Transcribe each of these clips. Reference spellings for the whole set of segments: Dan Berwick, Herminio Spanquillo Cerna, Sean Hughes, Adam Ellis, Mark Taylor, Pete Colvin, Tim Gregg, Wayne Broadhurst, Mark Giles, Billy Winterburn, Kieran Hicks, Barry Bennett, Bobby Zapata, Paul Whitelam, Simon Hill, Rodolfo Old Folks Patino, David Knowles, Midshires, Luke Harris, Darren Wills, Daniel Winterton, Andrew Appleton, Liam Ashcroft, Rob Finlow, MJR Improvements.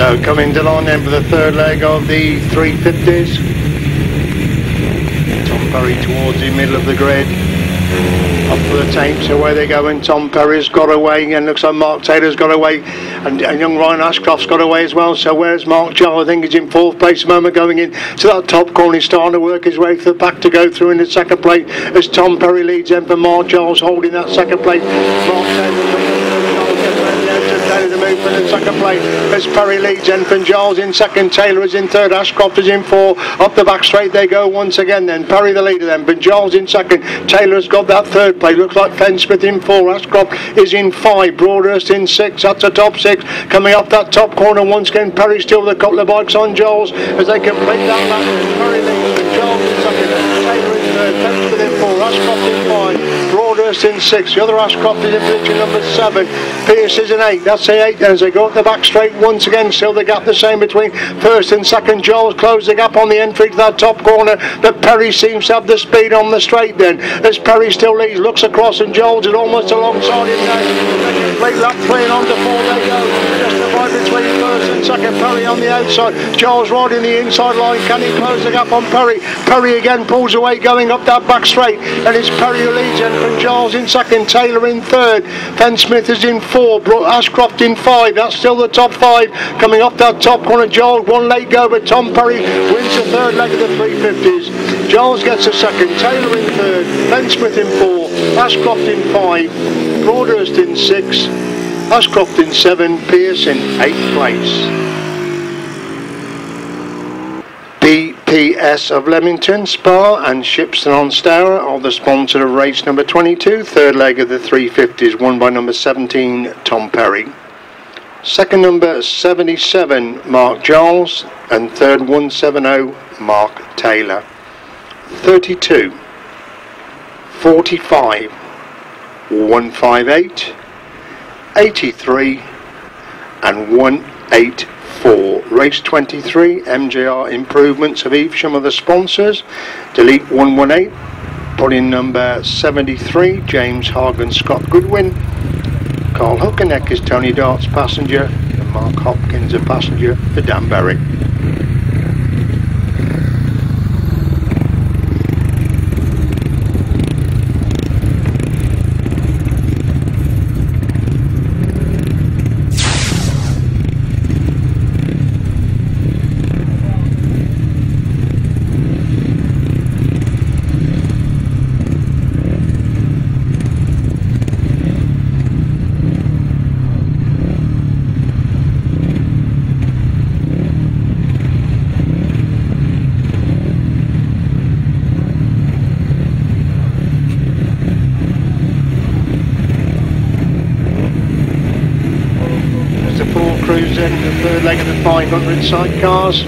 So coming along then for the third leg of the 350s. Tom Perry towards the middle of the grid. Up for the tapes, away they go, and Tom Perry's got away, and looks like Mark Taylor's got away, and young Ryan Ashcroft's got away as well. So where's Mark Giles? I think he's in fourth place at the moment, going in to that top corner. He's starting to work his way through the pack to go through in the second place as Tom Perry leads in for Mark Giles, holding that second place. Mark Taylor the move for the second place as Perry leads in. From Giles in second, Taylor is in third, Ashcroft is in four. Up the back straight they go once again then. Perry the leader then, but Giles in second, Taylor's got that third place. Looks like Fensmith in four, Ashcroft is in five, Broadhurst in six. That's the top six. Coming up that top corner once again, Perry still with a couple of bikes on Giles as they complete that lap. Perry leads, but Giles in second, Taylor in third, Fensmith in four, Ashcroft in five, Broadhurst in six. The other Ashcroft is in position number seven, Pierce is in eight. That's eight then as they go up the back straight once again. Still the gap the same between first and second. Giles closed the gap on the entry to that top corner, but Perry seems to have the speed on the straight then as Perry still leads, looks across, and Giles is almost alongside him now. Late lap playing on to four they go, just the fight between first and second. Perry on the outside, Giles riding the inside line. Can he close the gap on Perry? Perry again pulls away going up that back straight, and it's Perry who leads in, from Giles in second, Taylor in third, Fensmith is in four, Ashcroft in five. That's still the top five. Coming off that top corner, Giles one late go, but Tom Perry wins the third leg of the 350s. Giles gets a second, Taylor in third, Fensmith in four, Ashcroft in five, Broadhurst in six, Ashcroft in seven, Pierce in eighth place. BPS of Leamington, Spa and Shipston-on-Stour are the sponsor of race number 22, third leg of the 350s, won by number 17 Tom Perry. Second number 77 Mark Giles, and third 170 Mark Taylor. 32, 45, 158, 83 and 184. Race 23, MJR Improvements of Evesham are the sponsors. Delete 118, put in number 73 James Hargan Scott Goodwin. Carl Hookerneck is Tony Dart's passenger, and Mark Hopkins a passenger for Dan Berwick. Sidecars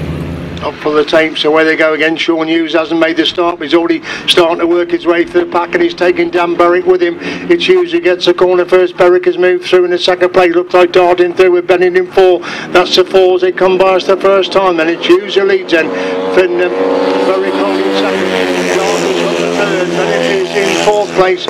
up for the tape, so away they go again. Sean Hughes hasn't made the start, but he's already starting to work his way through the pack, and he's taking Dan Berwick with him. It's Hughes who gets the corner first. Berwick has moved through in the second place. Looks like Dart in through with Bennett in four. That's the fours they come by us the first time, and it's Hughes who leads in. Finn Berwick holding second, Dart is third, Bennett is in fourth place.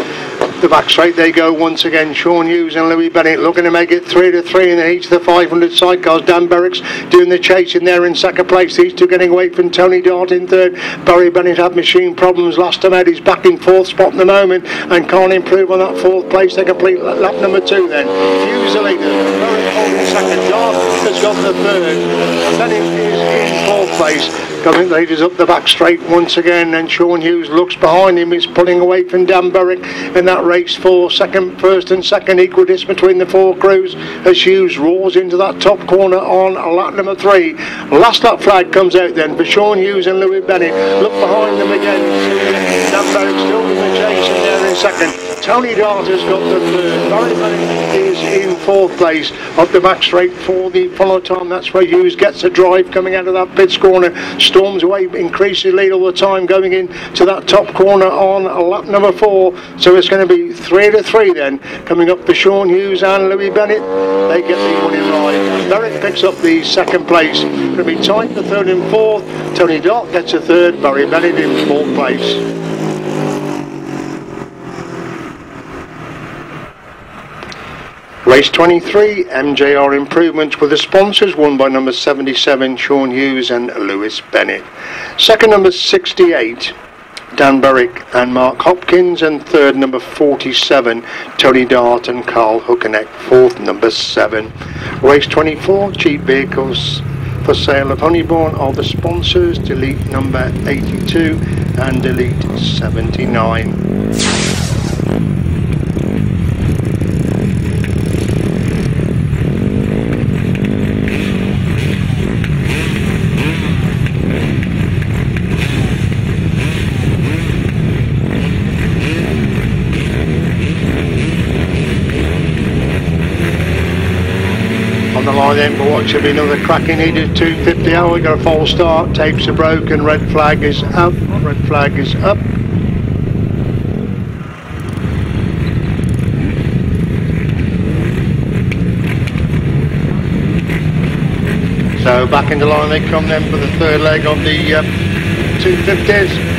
The back straight they go once again. Sean Hughes and Louis Bennett looking to make it 3-3 in each of the 500 sidecars. Dan Berwick's doing the chase in there in second place. These two getting away from Tony Dart in third. Barry Bennett had machine problems last time out. He's back in fourth spot at the moment and can't improve on that fourth place. They complete lap number two then. Hughes the leader. Berwick holding second. Dart has got the third. Bennett is in fourth place. Coming leaders up the back straight once again, and Sean Hughes looks behind him. He's pulling away from Dan Berwick in that race for second. First and second, equal distance between the four crews as Hughes roars into that top corner on lap number three. Last lap flag comes out then for Sean Hughes and Louis Bennett. Look behind them again. Dan Berwick still with the chase in there in second. Tony Dart has got the third. Barry Bennett is in fourth place up the back straight for the follow time. That's where Hughes gets the drive coming out of that pit's corner. Storms away, increases lead all the time going in to that top corner on lap number four. So it's going to be 3-3 then. Coming up for Sean Hughes and Louis Bennett. They get the winning ride. Berwick picks up the second place. Going to be tight for third and fourth. Tony Dart gets a third. Barry Bennett in fourth place. Race 23, MJR Improvements, with the sponsors won by number 77, Sean Hughes and Louis Bennett. Second, number 68, Dan Berwick and Mark Hopkins, and third, number 47, Tony Dart and Carl Hookeneck. Fourth, number 7. Race 24, cheap vehicles for sale of Honeybourne are the sponsors. Delete number 82 and delete 79. Then, but what should be another cracking heat at 250 hour. We got a false start, tapes are broken, red flag is up, red flag is up. So back into line they come then for the third leg of the 250s.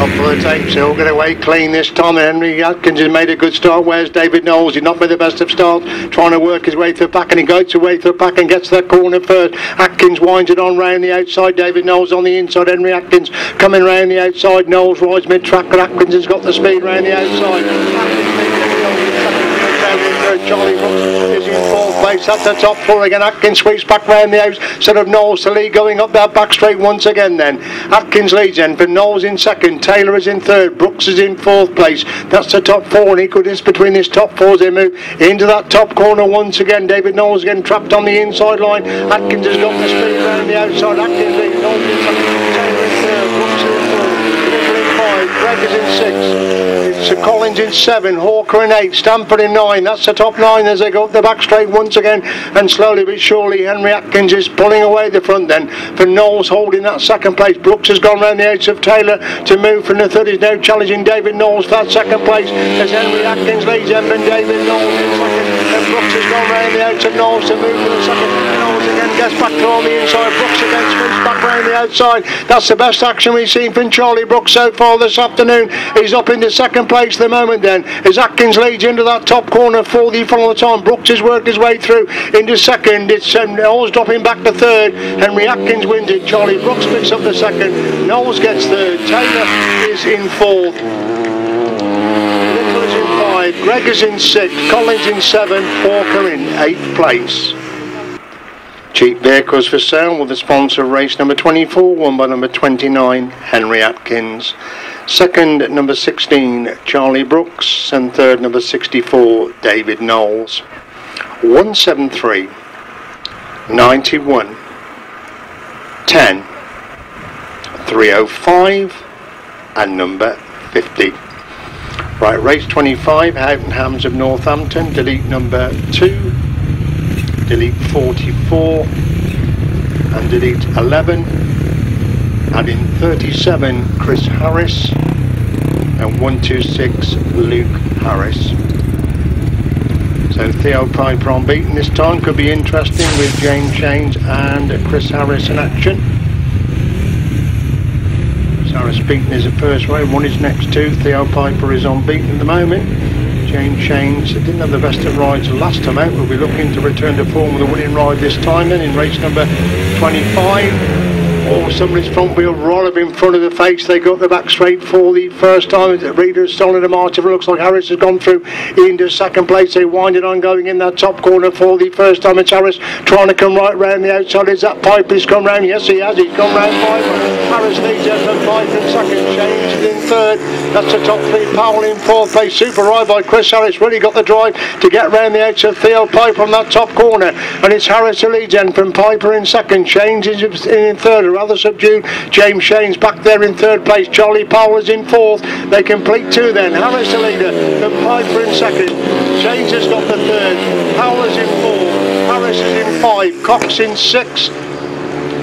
Up for the tape, so he'll get away clean this time. Henry Atkins has made a good start. Where's David Knowles? He's not made the best of starts, trying to work his way through the pack, and he goes away through the pack and gets to that corner first. Atkins winds it on round the outside. David Knowles on the inside. Henry Atkins coming round the outside. Knowles rides mid-track, and Atkins has got the speed round the outside. Charlie Brooks is in fourth place at the top four again. Atkins sweeps back round the house, sort of Knowles to Lee going up that back straight once again then. Atkins leads then, but Knowles in second, Taylor is in third, Brooks is in fourth place. That's the top four, and equal distance between this top four as they move into that top corner once again. David Knowles again trapped on the inside line. Atkins has got the speed round the outside. Atkins leads, Knowles in second, Taylor in third, Brooks in fourth, in five, Greg is in sixth. Sir Collins in 7, Hawker in 8, Stamford in 9. That's the top 9 as they go up the back straight once again, and slowly but surely Henry Atkins is pulling away the front then, for Knowles holding that second place. Brooks has gone round the edge of Taylor to move from the third. He's now challenging David Knowles for that second place as Henry Atkins leads him, and David Knowles in second, and Brooks has gone round the edge of Knowles to move from the second. Knowles again gets back to on the inside. Brooks again swings back round the outside. That's the best action we've seen from Charlie Brooks so far this afternoon. He's up in the second place the moment then as Atkins leads into that top corner for the final time. Brooks has worked his way through into second. It's Knowles dropping back to third. Henry Atkins wins it. Charlie Brooks picks up the second. Knowles gets third. Taylor is in fourth. Nicholas in 5. Greg is in 6. Collins in 7. Hawker in 8th place. Cheap vehicles for sale with the sponsor race number 24, won by number 29, Henry Atkins. Second, number 16, Charlie Brooks, and third, number 64, David Knowles. 173, 91, 10, 305, and number 50. Right, race 25, Houghton-Hams of Northampton. Delete number 2, delete 44, and delete 11. And in 37, Chris Harris, and 126, Luke Harris. So Theo Pijper unbeaten this time, could be interesting with James Shanes and Chris Harris in action. Chris Harris beaten is the first way, one is next two. Theo Pijper is unbeaten at the moment. James Shanes didn't have the best of rides last time out, will be looking to return to form with a winning ride this time then in race number 25. Or somebody's front wheel roll up in front of the face. They go up the back straight for the first time. The Reader has stolen a march. It looks like Harris has gone through into second place. They wind it on going in that top corner for the first time. It's Harris trying to come right round the outside. Is that Pijper? He's come round. Yes, he has. He's come round Pijper. Harris leads out for Pijper in second. Shanes in third. That's the top 3. Powell in fourth place. Super ride by Chris Harris. Really got the drive to get round the outside. Theo Pijper on that top corner. And it's Harris who leads in from Pijper in second. Shanes in third. Rather subdued. James Shanes back there in third place. Charlie Powell is in fourth. They complete two then. Harris the leader, then Pijper in second. Shanes has got the third. Powell is in fourth. Harris is in 5. Cox in 6.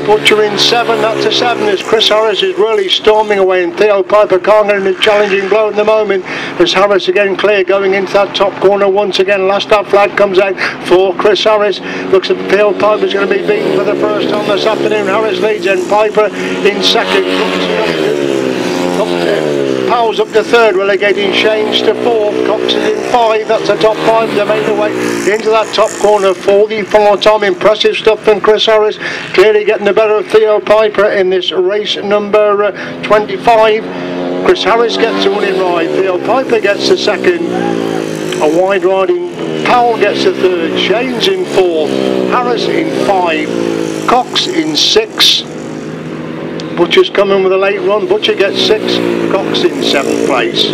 Butcher in 7, that's a 7 as Chris Harris is really storming away, and Theo Pijper can't get a challenging blow at the moment as Harris again clear going into that top corner once again. Last up flag comes out for Chris Harris. Looks like Theo Piper's going to be beaten for the first time this afternoon. Harris leads and Pijper in second. Powell's up to third, relegating Shanes to fourth, Cox is in five, that's the top five. They made their way into that top corner for the final time. Impressive stuff from Chris Harris, clearly getting the better of Theo Pijper in this race number 25. Chris Harris gets the winning ride, Theo Pijper gets the second, a wide riding Powell gets the third, Shanes in fourth, Harris in five, Cox in six. Butcher's coming with a late run, Butcher gets six, Cox in seventh place.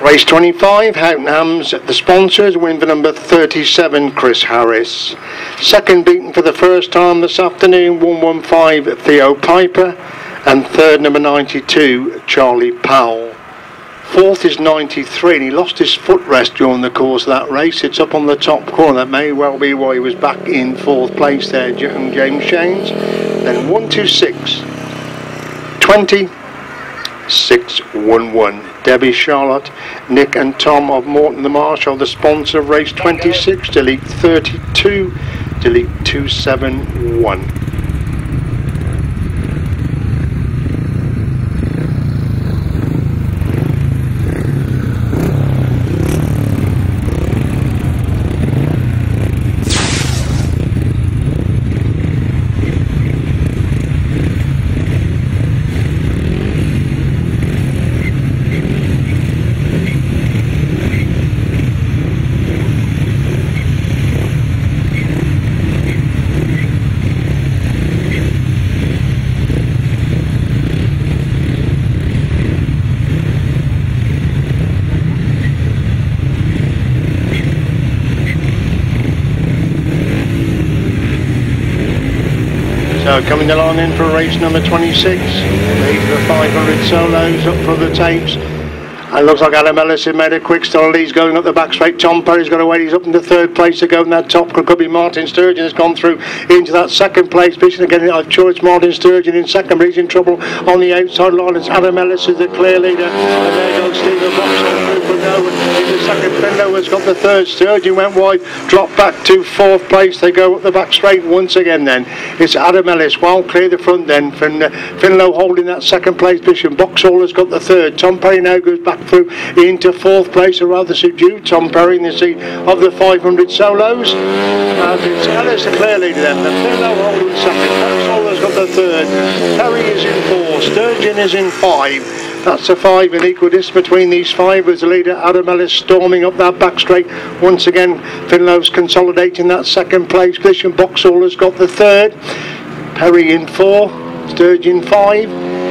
Race 25, Houtenham's the sponsors, win for number 37, Chris Harris. Second beaten for the first time this afternoon, 115, Theo Pijper, and third, number 92, Charlie Powell. Fourth is 93, and he lost his footrest during the course of that race. It's up on the top corner. That may well be why he was back in fourth place there, James Shanes. Then 126, 20, 611. Debbie, Charlotte, Nick and Tom of Morton the Marsh are the sponsor of race 26. Delete 32, delete 271. Coming along in for race number 26, leave the 500 solos up for the tapes. It looks like Adam Ellis has made a quick start. He's going up the back straight. Tom Perry's got to wait. He's up into third place to go in that top. Could be Martin Sturgeon has gone through into that second place position again. I'm sure it's Martin Sturgeon in second, but he's in trouble on the outside line. It's Adam Ellis is the clear leader. And there goes Stephen Boxall through for Nolan. In the second, Finlow has got the third. Sturgeon went wide, dropped back to fourth place. They go up the back straight once again then. It's Adam Ellis. Well, clear the front then. Finlow holding that second place position. Boxall has got the third. Tom Perry now goes back through into fourth place, a rather subdued Tom Perry in the seat of the 500 solos. And it's Ellis the clear leader then. The Finlow holding second, Boxall's got the third, Perry is in four, Sturgeon is in five. That's a five in equal distance between these five as the leader Adam Ellis storming up that back straight. Once again, Finlow's consolidating that second place position. Boxall has got the third, Perry in four, Sturgeon five.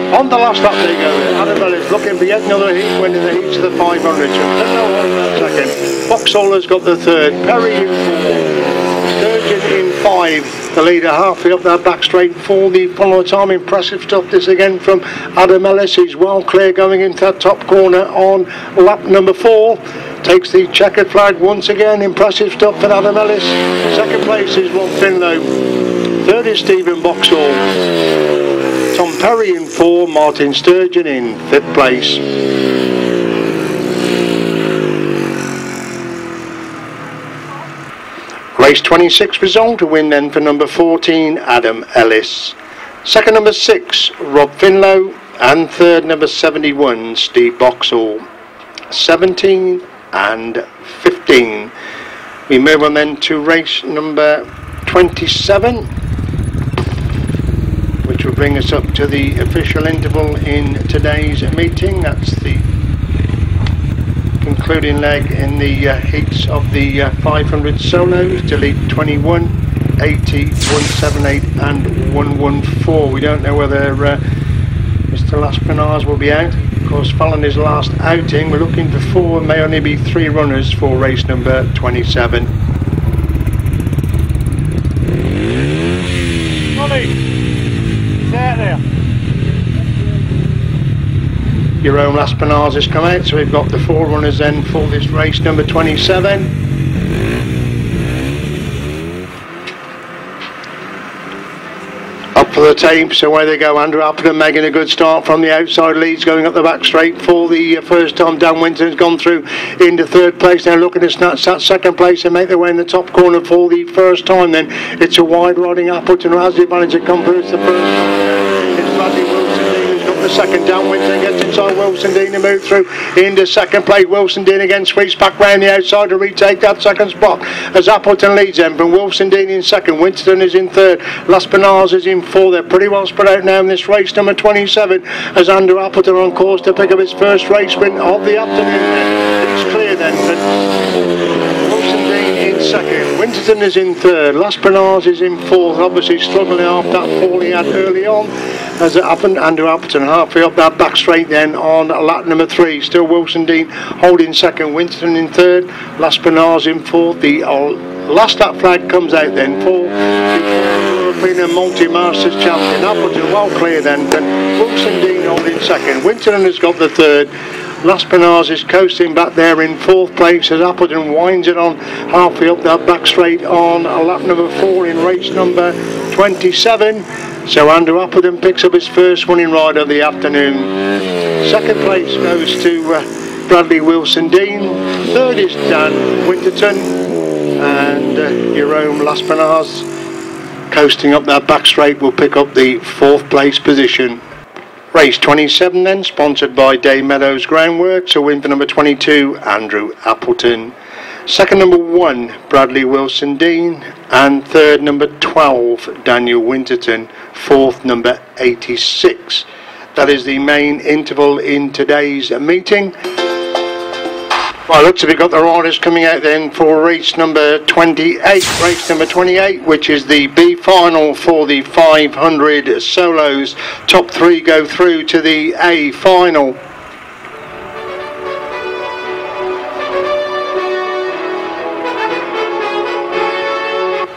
On the last lap they go, Adam Ellis looking for yet another heat win in the heats of the 500. Second, Boxall has got the third, Perry in four, Sturgeon in five, the leader halfway up that back straight for the final time. Impressive stuff this again from Adam Ellis. He's well clear going into that top corner on lap number four. Takes the checkered flag once again. Impressive stuff for Adam Ellis. Second place is Rob Finlow, third is Stephen Boxall, Tom Perry in four, Martin Sturgeon in fifth place. Race 26 result, a win then for number 14, Adam Ellis. Second number 6, Rob Finlow, and third number 71, Steve Boxall. 17 and 15. We move on then to race number 27. Which will bring us up to the official interval in today's meeting. That's the concluding leg in the heats of the 500 solos, delete 21, 80, 178 and 114. We don't know whether Mr. Laspinars will be out. Of course, following his last outing, we're looking for four, may only be three runners for race number 27. Jerome Laspinars has come out, so we've got the four runners then for this race number 27. Up for the tapes, away they go. Andrew Appleton making a good start from the outside, leads going up the back straight for the first time. Dan Winterton has gone through into third place. They're looking to snatch that second place and make their way in the top corner for the first time then. It's a wide riding Appleton who has the advantage of confidence the first time. Bradley Wilson-Dean has got the second. Dan Winterton gets inside Wilson-Dean to move through into second play. Wilson-Dean again sweeps back round the outside to retake that second spot as Appleton leads them from Wilson-Dean in second. Winterton is in third. Las Penals is in fourth. They're pretty well spread out now in this race. Number 27 as Andrew Appleton on course to pick up his first race win of the afternoon. It's clear then that Wilson-Dean in second, Winterton is in third, Las Penals is in fourth, obviously struggling after that fall he had early on. As it happened, Andrew Appleton halfway up that back straight then on lap number 3. Still Wilson-Dean holding second, Winterton in third, Las Penals in fourth. The last lap flag comes out then for European Multi-Masters champion Appleton, well clear then, but Wilson-Dean holding second, Winterton has got the third. Las Penals is coasting back there in fourth place as Appleton winds it on halfway up that back straight on lap number 4 in race number 27. So Andrew Appleton picks up his first winning ride of the afternoon. Second place goes to Bradley Wilson-Dean. Third is Dan Winterton and Jerome Las Penals coasting up that back straight will pick up the fourth place position. Race 27 then, sponsored by Day Meadows Groundworks, a win for number 22, Andrew Appleton. Second, number 1, Bradley Wilson-Dean. And third, number 12, Daniel Winterton. Fourth, number 86. That is the main interval in today's meeting. Well, looks like we've got the riders coming out then for race number 28. Race number 28, which is the B final for the 500 solos. Top 3 go through to the A final.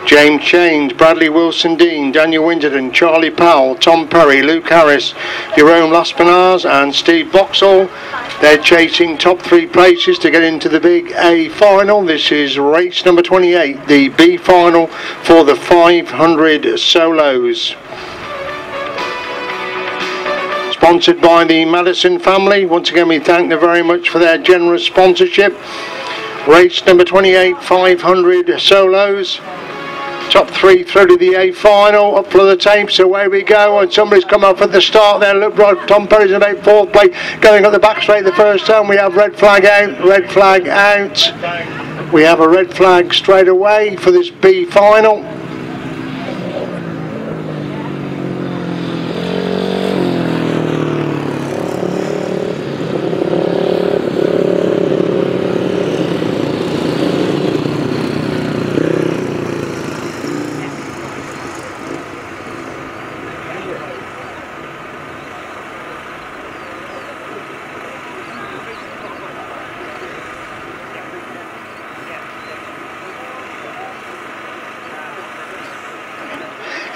James Shanes, Bradley Wilson-Dean, Daniel Winterton, Charlie Powell, Tom Perry, Luke Harris, Jerome Las Penals and Steve Boxall. They're chasing top 3 places to get into the big A final. This is race number 28, the B final for the 500 solos. Sponsored by the Madison family. Once again, we thank them very much for their generous sponsorship. Race number 28, 500 solos. Top 3 through to the A final, up for the tapes, away we go, and somebody's come up at the start there. Look, Tom Perry's about 4th place, going up the back straight the first time. We have red flag out, red flag out. We have a red flag straight away for this B final.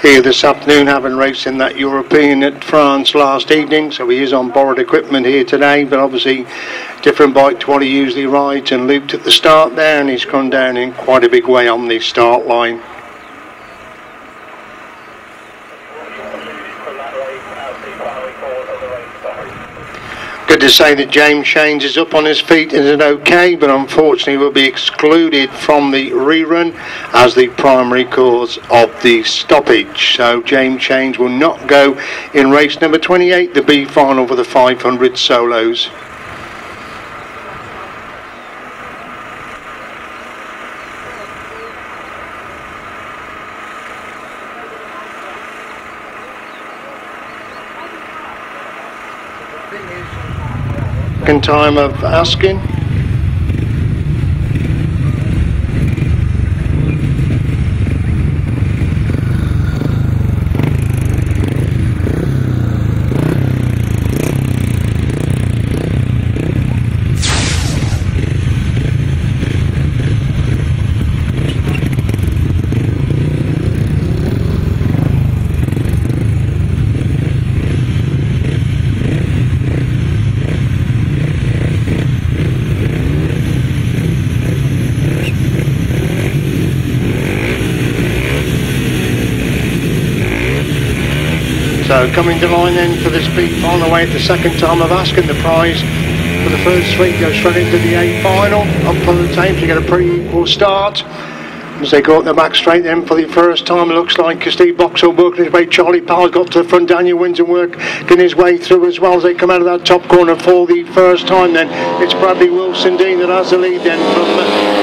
Here this afternoon, having raced in that European at France last evening, so he is on borrowed equipment here today, but obviously different bike to what he usually rides, and looped at the start there, and he's gone down in quite a big way on the start line. Good to say that James Shanes is up on his feet and is okay, but unfortunately will be excluded from the rerun as the primary cause of the stoppage. So James Shanes will not go in race number 28, the B final for the 500 solos. Second time of asking. So coming to line then for this big final away at the second time of asking. The prize for the first 3 goes straight into the A final. Up on the table, you get a pretty equal start. As they go up the back straight then for the first time, it looks like Steve Boxall working his way. Charlie Powell's got to the front. Daniel Winterton working his way through as well as they come out of that top corner for the first time then. It's Bradley Wilson-Dean that has the lead then from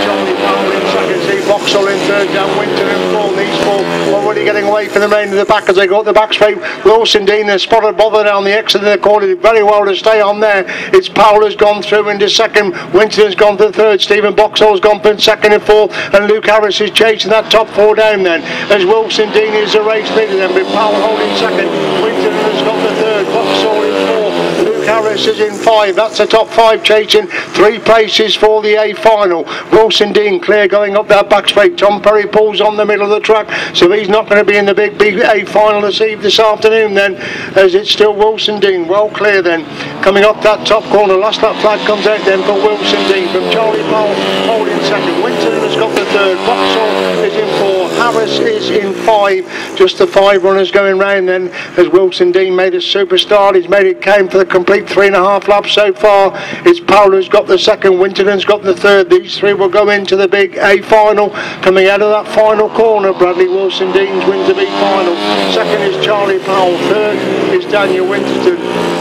Charlie Powell in second. Steve Boxall in third. Dan Winterton in fourth. These four already getting away from the main of the back as they go up the back straight. Wilson-Dean is spotted bothered down the exit in the corner. Did very well to stay on there. It's Powell has gone through into second. Winterton's gone for third. Stephen Boxall's gone for second and fourth. And Luke Harris is chasing that top four down then as Wilson-Dean is the race leader then with Powell holding second. Winterton has got the third, Boxall in fourth, Luke Harris is in five. That's the top five chasing 3 places for the A final. Wilson-Dean clear going up that back straight. Tom Perry pulls on the middle of the track, so he's not going to be in the big A final this afternoon then, as it's still Wilson-Dean well clear then coming up that top corner. Last lap flag comes out then for Wilson-Dean from Charlie Powell holding second. Winterton has got the third, Boxall is in four, Harris is in five. Just the 5 runners going round then as Wilson-Dean made a super start. He's made it, came for the complete 3.5 laps so far. It's Powell who's got the second, Winterton's got the third. These 3 will go into the big A final. Coming out of that final corner, Bradley Wilson-Dean's wins the B final. Second is Charlie Powell, third is Daniel Winterton,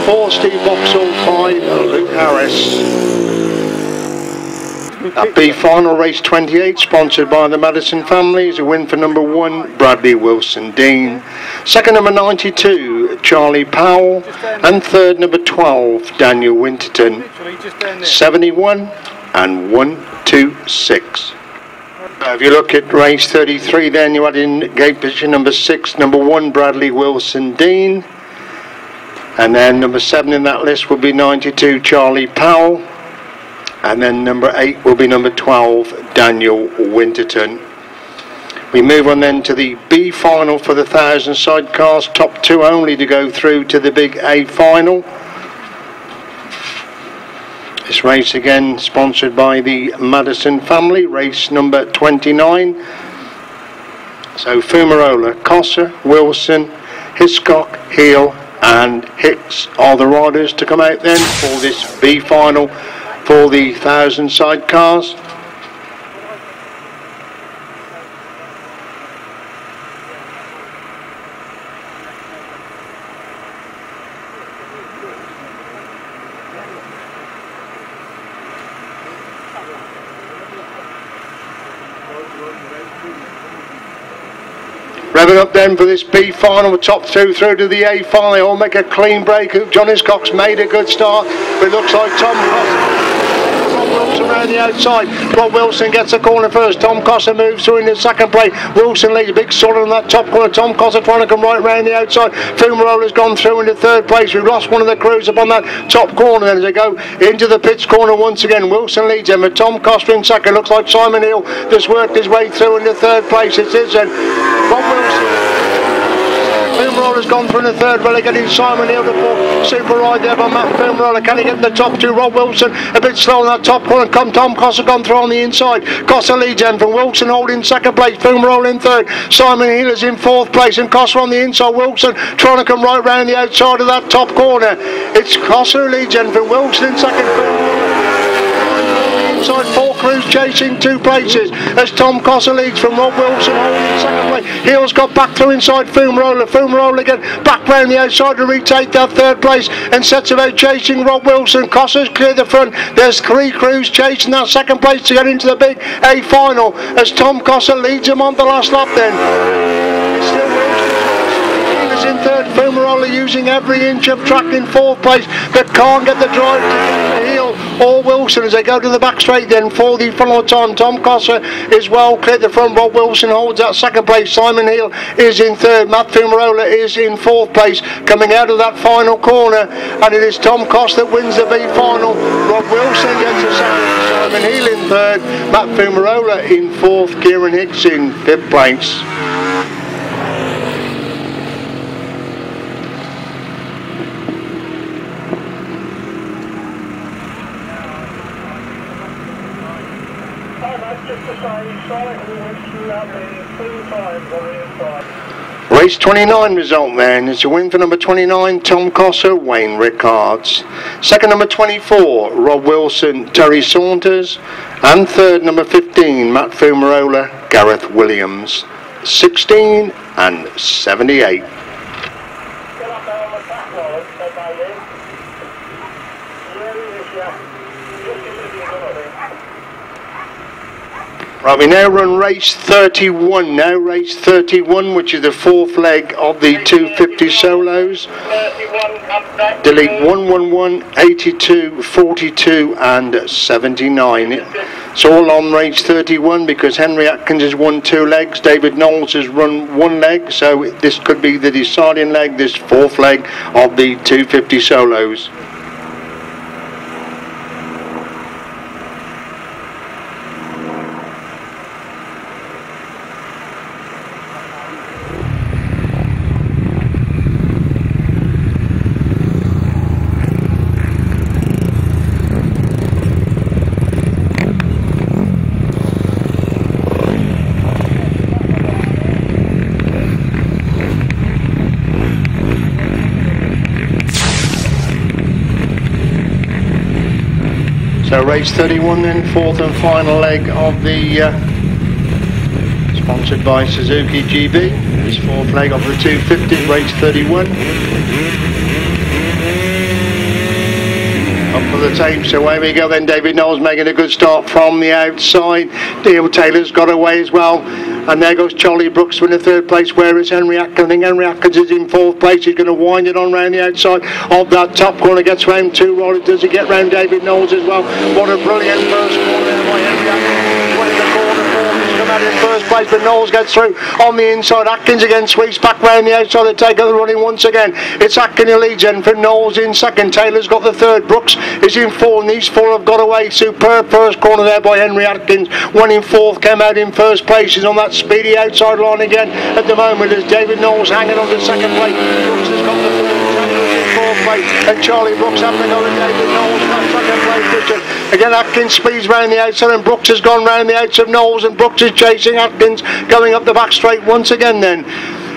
fourth Steve Boxall, 5 Luke Harris. That B final race 28 sponsored by the Madison family is a win for number 1 Bradley Wilson-Dean, second number 92 Charlie Powell, and third number 12 Daniel Winterton. 71 and 126. If you look at race 33 then, you add in gate position number 6 number 1 Bradley Wilson-Dean, and then number 7 in that list will be 92 Charlie Powell, and then number 8 will be number 12 Daniel Winterton. We move on then to the B final for the 1,000 sidecars. Top 2 only to go through to the big A final. This race again sponsored by the Madison family, race number 29. So Fumarola, Cosser, Wilson, Hiscock, Hill and Hicks are the riders to come out then for this B final for the 1,000 sidecars. Revving up then for this B final, the top 2 through to the A final. They all make a clean break. John Hiscock's made a good start, but it looks like Tom Cosser around the outside. Rob Wilson gets the corner first. Tom Cosser moves through in the second play. Wilson leads, big solid on that top corner. Tom Cosser trying to come right round the outside. Fumarola's gone through into third place. We lost one of the crews upon that top corner then as they go into the pit's corner once again. Wilson leads him with Tom Cosser in second. Looks like Simon Hill that's worked his way through into third place. It is then Rob Wilson. Fumarola's gone through in the third, relegating Simon Hill to fourth. Super ride there by Matt Fumarola. Can he get in the top 2? Rob Wilson a bit slow on that top corner. Tom Cosser gone through on the inside. Cosser leads in from Wilson holding second place. Fumarola in third. Simon Hill is in fourth place and Cosser on the inside. Wilson trying to come right round the outside of that top corner. It's Cosser who leads in from Wilson in second. Inside, 4 crews chasing 2 places as Tom Cosser leads from Rob Wilson holding second place. Hill's got back through inside Fumarola. Fumarola again back round the outside to retake that third place and sets about chasing Rob Wilson. Cosser's cleared the front. There's 3 crews chasing that second place to get into the big A final as Tom Cosser leads him on the last lap then. It's still Wilson in third. Fumarola using every inch of track in 4th place but can't get the drive to Hill or Wilson as they go to the back straight then for the final time. Tom Cosser is well clear the front. Rob Wilson holds that 2nd place. Simon Hill is in 3rd. Matt Fumarola is in 4th place coming out of that final corner, and it is Tom Cosser that wins the B final. Rob Wilson gets the 2nd. Simon Hill in 3rd. Matt Fumarola in 4th. Kieran Hicks in 5th place. Race 29 result then. It's a win for number 29, Tom Cosser, Wayne Rickards. Second, number 24, Rob Wilson, Terry Saunders. And third, number 15, Matt Fumarola, Gareth Williams. 16 and 78. Right, we now run race 31 now, race 31, which is the fourth leg of the 250 solos. Delete 111, 82, 42 and 79. It's all on race 31 because Henry Atkins has won two legs, David Knowles has run one leg, so this could be the deciding leg, this fourth leg of the 250 solos. Race 31 then, fourth and final leg of the sponsored by Suzuki GB. This fourth leg of the 250, race 31. Up for the tape, so away we go then. David Knowles making a good start from the outside. Dale Taylor's got away as well. And there goes Charlie Brooks in the third place. Where is Henry Atkins? I think Henry Atkins is in fourth place. He's going to wind it on round the outside of that top corner. Gets round two rollers. Does he get round David Knowles as well? What a brilliant first corner there by Henry Atkins. What the corner for? In first place, but Knowles gets through on the inside. Atkins again sweeps back round the outside. They take over running once again. It's Atkins who leads in for Knowles in second. Taylor's got the third. Brooks is in four, and these four have got away. Superb first corner there by Henry Atkins. One in fourth, came out in first place. He's on that speedy outside line again at the moment as David Knowles hanging on to second place. Brooks has got the third. And Charlie Brooks having another David Knowles comes second place position. Again, Atkins speeds round the outside, and Brooks has gone round the outside of Knowles, and Brooks is chasing Atkins, going up the back straight once again then.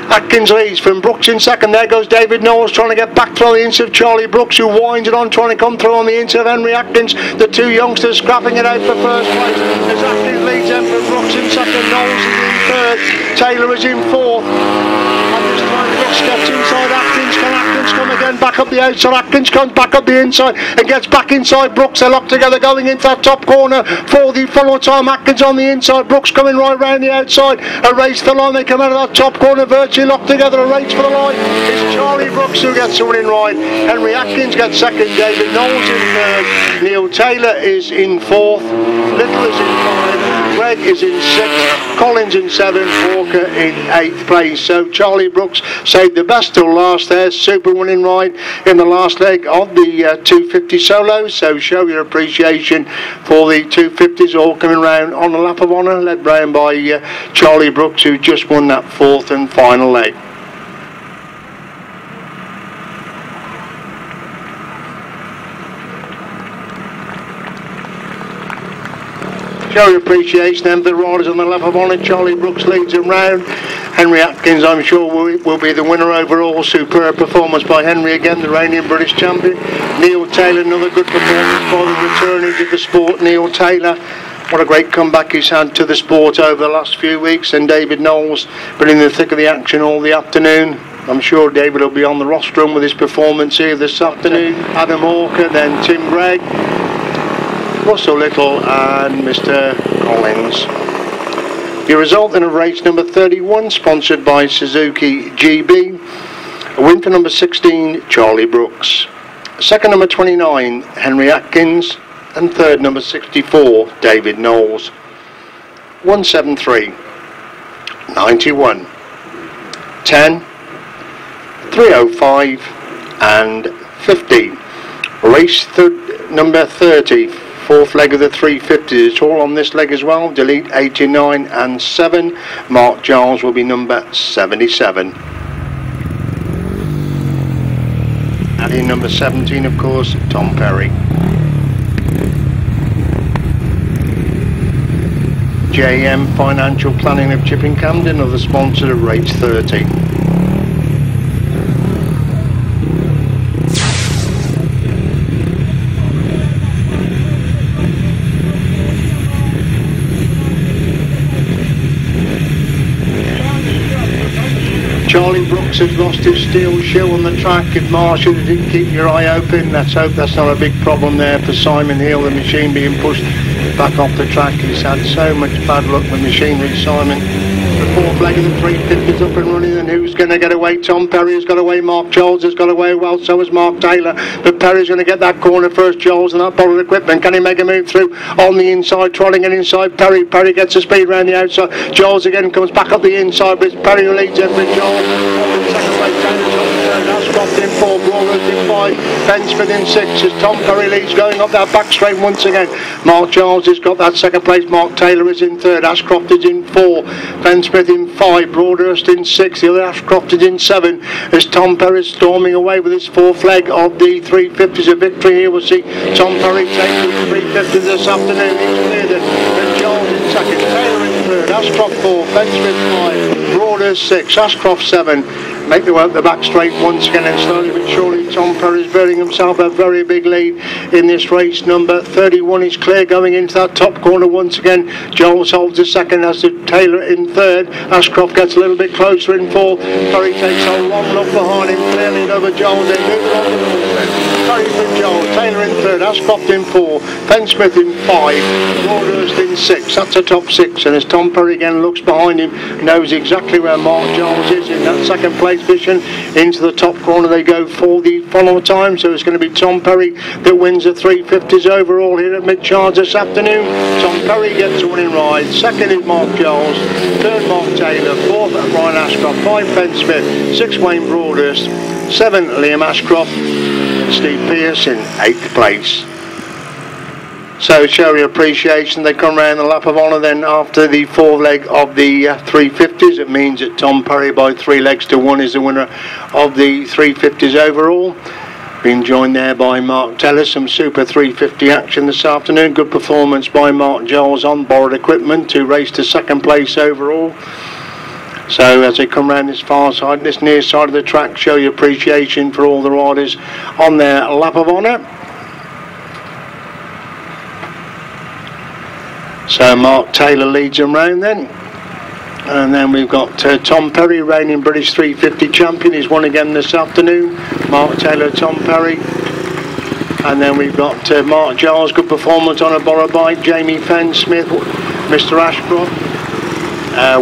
Atkins leads from Brooks in second. There goes David Knowles trying to get back through the inside of Charlie Brooks, who winds it on, trying to come through on the inside of Henry Atkins. The two youngsters scrapping it out for first place as Atkins leads them from Brooks in second. Knowles is in third. Taylor is in fourth. And this time Brooks gets inside Atkins. Can Atkins come again? Back up the outside. Atkins comes back up the inside and gets back inside Brooks. They're locked together going into that top corner for the final time. Atkins on the inside. Brooks coming right round the outside. A race for the line. They come out of that top corner virtually locked together, a race for the line. It's Charlie Brooks who gets the winning ride. Henry Atkins gets second. David Knowles in third. Neil Taylor is in fourth. Little is in five. Greg is in sixth. Collins in seventh. Walker in eighth place. So Charlie Brooks saved the best till last there. Super winning ride in the last leg of the 250 solos. So show your appreciation for the 250s all coming round on the lap of honour, led round by Charlie Brooks, who just won that fourth and final leg. Show your appreciation then for the riders on the lap of honour. Charlie Brooks leads them round. Henry Atkins, I'm sure, will be the winner overall. Superb performance by Henry again, the reigning British champion. Neil Taylor, another good performance by the returning to the sport, Neil Taylor. What a great comeback he's had to the sport over the last few weeks. And David Knowles been in the thick of the action all the afternoon. I'm sure David will be on the rostrum with his performance here this afternoon. Adam Hawker, then Tim Gregg, Russell Little and Mr. Collins. Your result in a race number 31, sponsored by Suzuki GB. A win for number 16, Charlie Brooks. Second, number 29, Henry Atkins. And third, number 64, David Knowles. 173, 91, 10, 305, and 50. Race number 30, fourth leg of the 350s. It's all on this leg as well. Delete 89 and 7. Mark Giles will be number 77. And in number 17, of course, Tom Perry. JM Financial Planning of Chipping Camden are the sponsor of race 30. Charlie Brooks has lost his steel shoe on the track. If Marshall didn't keep your eye open, let's hope that's not a big problem there for Simon Hill, the machine being pushed back off the track. He's had so much bad luck with machinery, Simon. The fourth leg of the 350 is up and running, and who's going to get away? Tom Perry has got away, Mark Giles has got away, well, so has Mark Taylor. But Perry's going to get that corner first, Giles, and that bottled equipment. Can he make a move through on the inside, trotting it inside Perry? Perry gets the speed round the outside. Giles again comes back up the inside, but it's Perry who leads it with Giles. Ashcroft in four, Brawlers in five, Pensford in six, as Tom Perry leads going up that back straight once again. Mark Charles has got that second place, Mark Taylor is in third, Ashcroft is in four, Pensford in five, Broadhurst in six, the other Ashcroft is in seven, as Tom Perry is storming away with his fourth leg of the 350s. A victory here, we'll see Tom Perry take the 350 this afternoon. He's cleared it, Charles in second, Taylor in third, Ashcroft four, Pensford five, Broadhurst six, Ashcroft seven. Make their way up the back straight once again, and slowly but surely Tom Perry's building himself a very big lead in this race. Number 31 is clear going into that top corner once again. Giles holds a second, as did Taylor in third. Ashcroft gets a little bit closer in fourth. Perry takes a long look behind him, clearly over Giles. Perry from Giles, Taylor in third, Ashcroft in four, Pensmith in five, Broadhurst in six. That's a top six, and as Tom Perry again looks behind him, knows exactly where Mark Giles is in that second place position. Into the top corner they go for the follow time, so it's going to be Tom Perry that wins the 350s overall here at Midshires this afternoon. Tom Perry gets a winning ride, second is Mark Giles, third Mark Taylor, fourth Ryan Ashcroft, five Pensmith, six Wayne Broadhurst, seven Liam Ashcroft, and Steve Pearce in eighth place. So show your appreciation. They come round the lap of honour then after the fourth leg of the 350s. It means that Tom Perry by 3 legs to 1 is the winner of the 350s overall. Being joined there by Mark Taylor. Some super 350 action this afternoon. Good performance by Mark Giles on borrowed equipment to race to second place overall. So as they come round this far side, this near side of the track, show your appreciation for all the riders on their lap of honour. So Mark Taylor leads them round then. And then we've got Tom Perry, reigning British 350 champion. He's won again this afternoon. Mark Taylor, Tom Perry. And then we've got Mark Giles, good performance on a borrow bike. Jamie Fenn Smith, Mr. Ashcroft.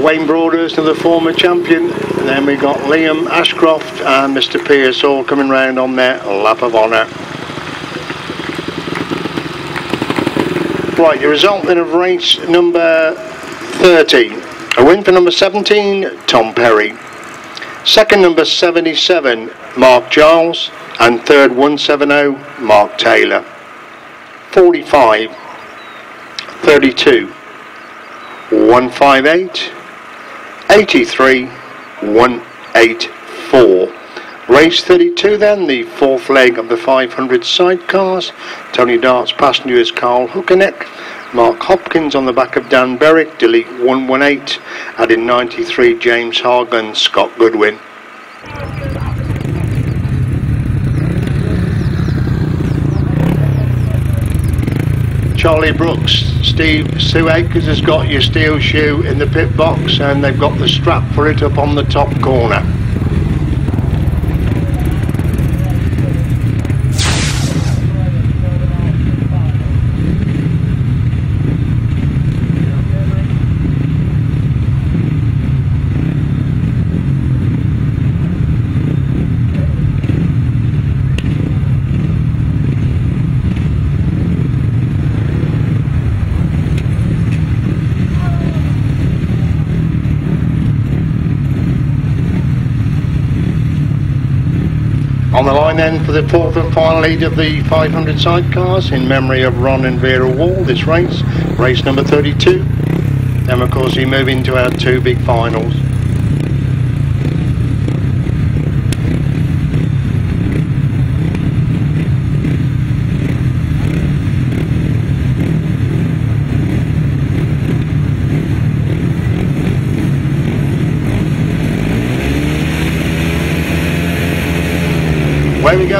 Wayne Broadhurst, the former champion. And then we've got Liam Ashcroft and Mr. Pearce all coming round on their lap of honour. Right, the result then of race number 30. A win for number 17, Tom Perry. Second, number 77, Mark Giles. And third, 170, Mark Taylor. 45, 32, 158, 83, 184. Race 32 then, the fourth leg of the 500 sidecars. Tony Dart's passenger is Carl Huckeneck. Mark Hopkins on the back of Dan Berwick. Delete 118. And in 93, James Hargan, Scott Goodwin. Charlie Brooks, Steve Suakers has got your steel shoe in the pit box, and they've got the strap for it up on the top corner. On the line then for the fourth and final lead of the 500 sidecars in memory of Ron and Vera Wall, this race, race number 32. And of course we move into our two big finals.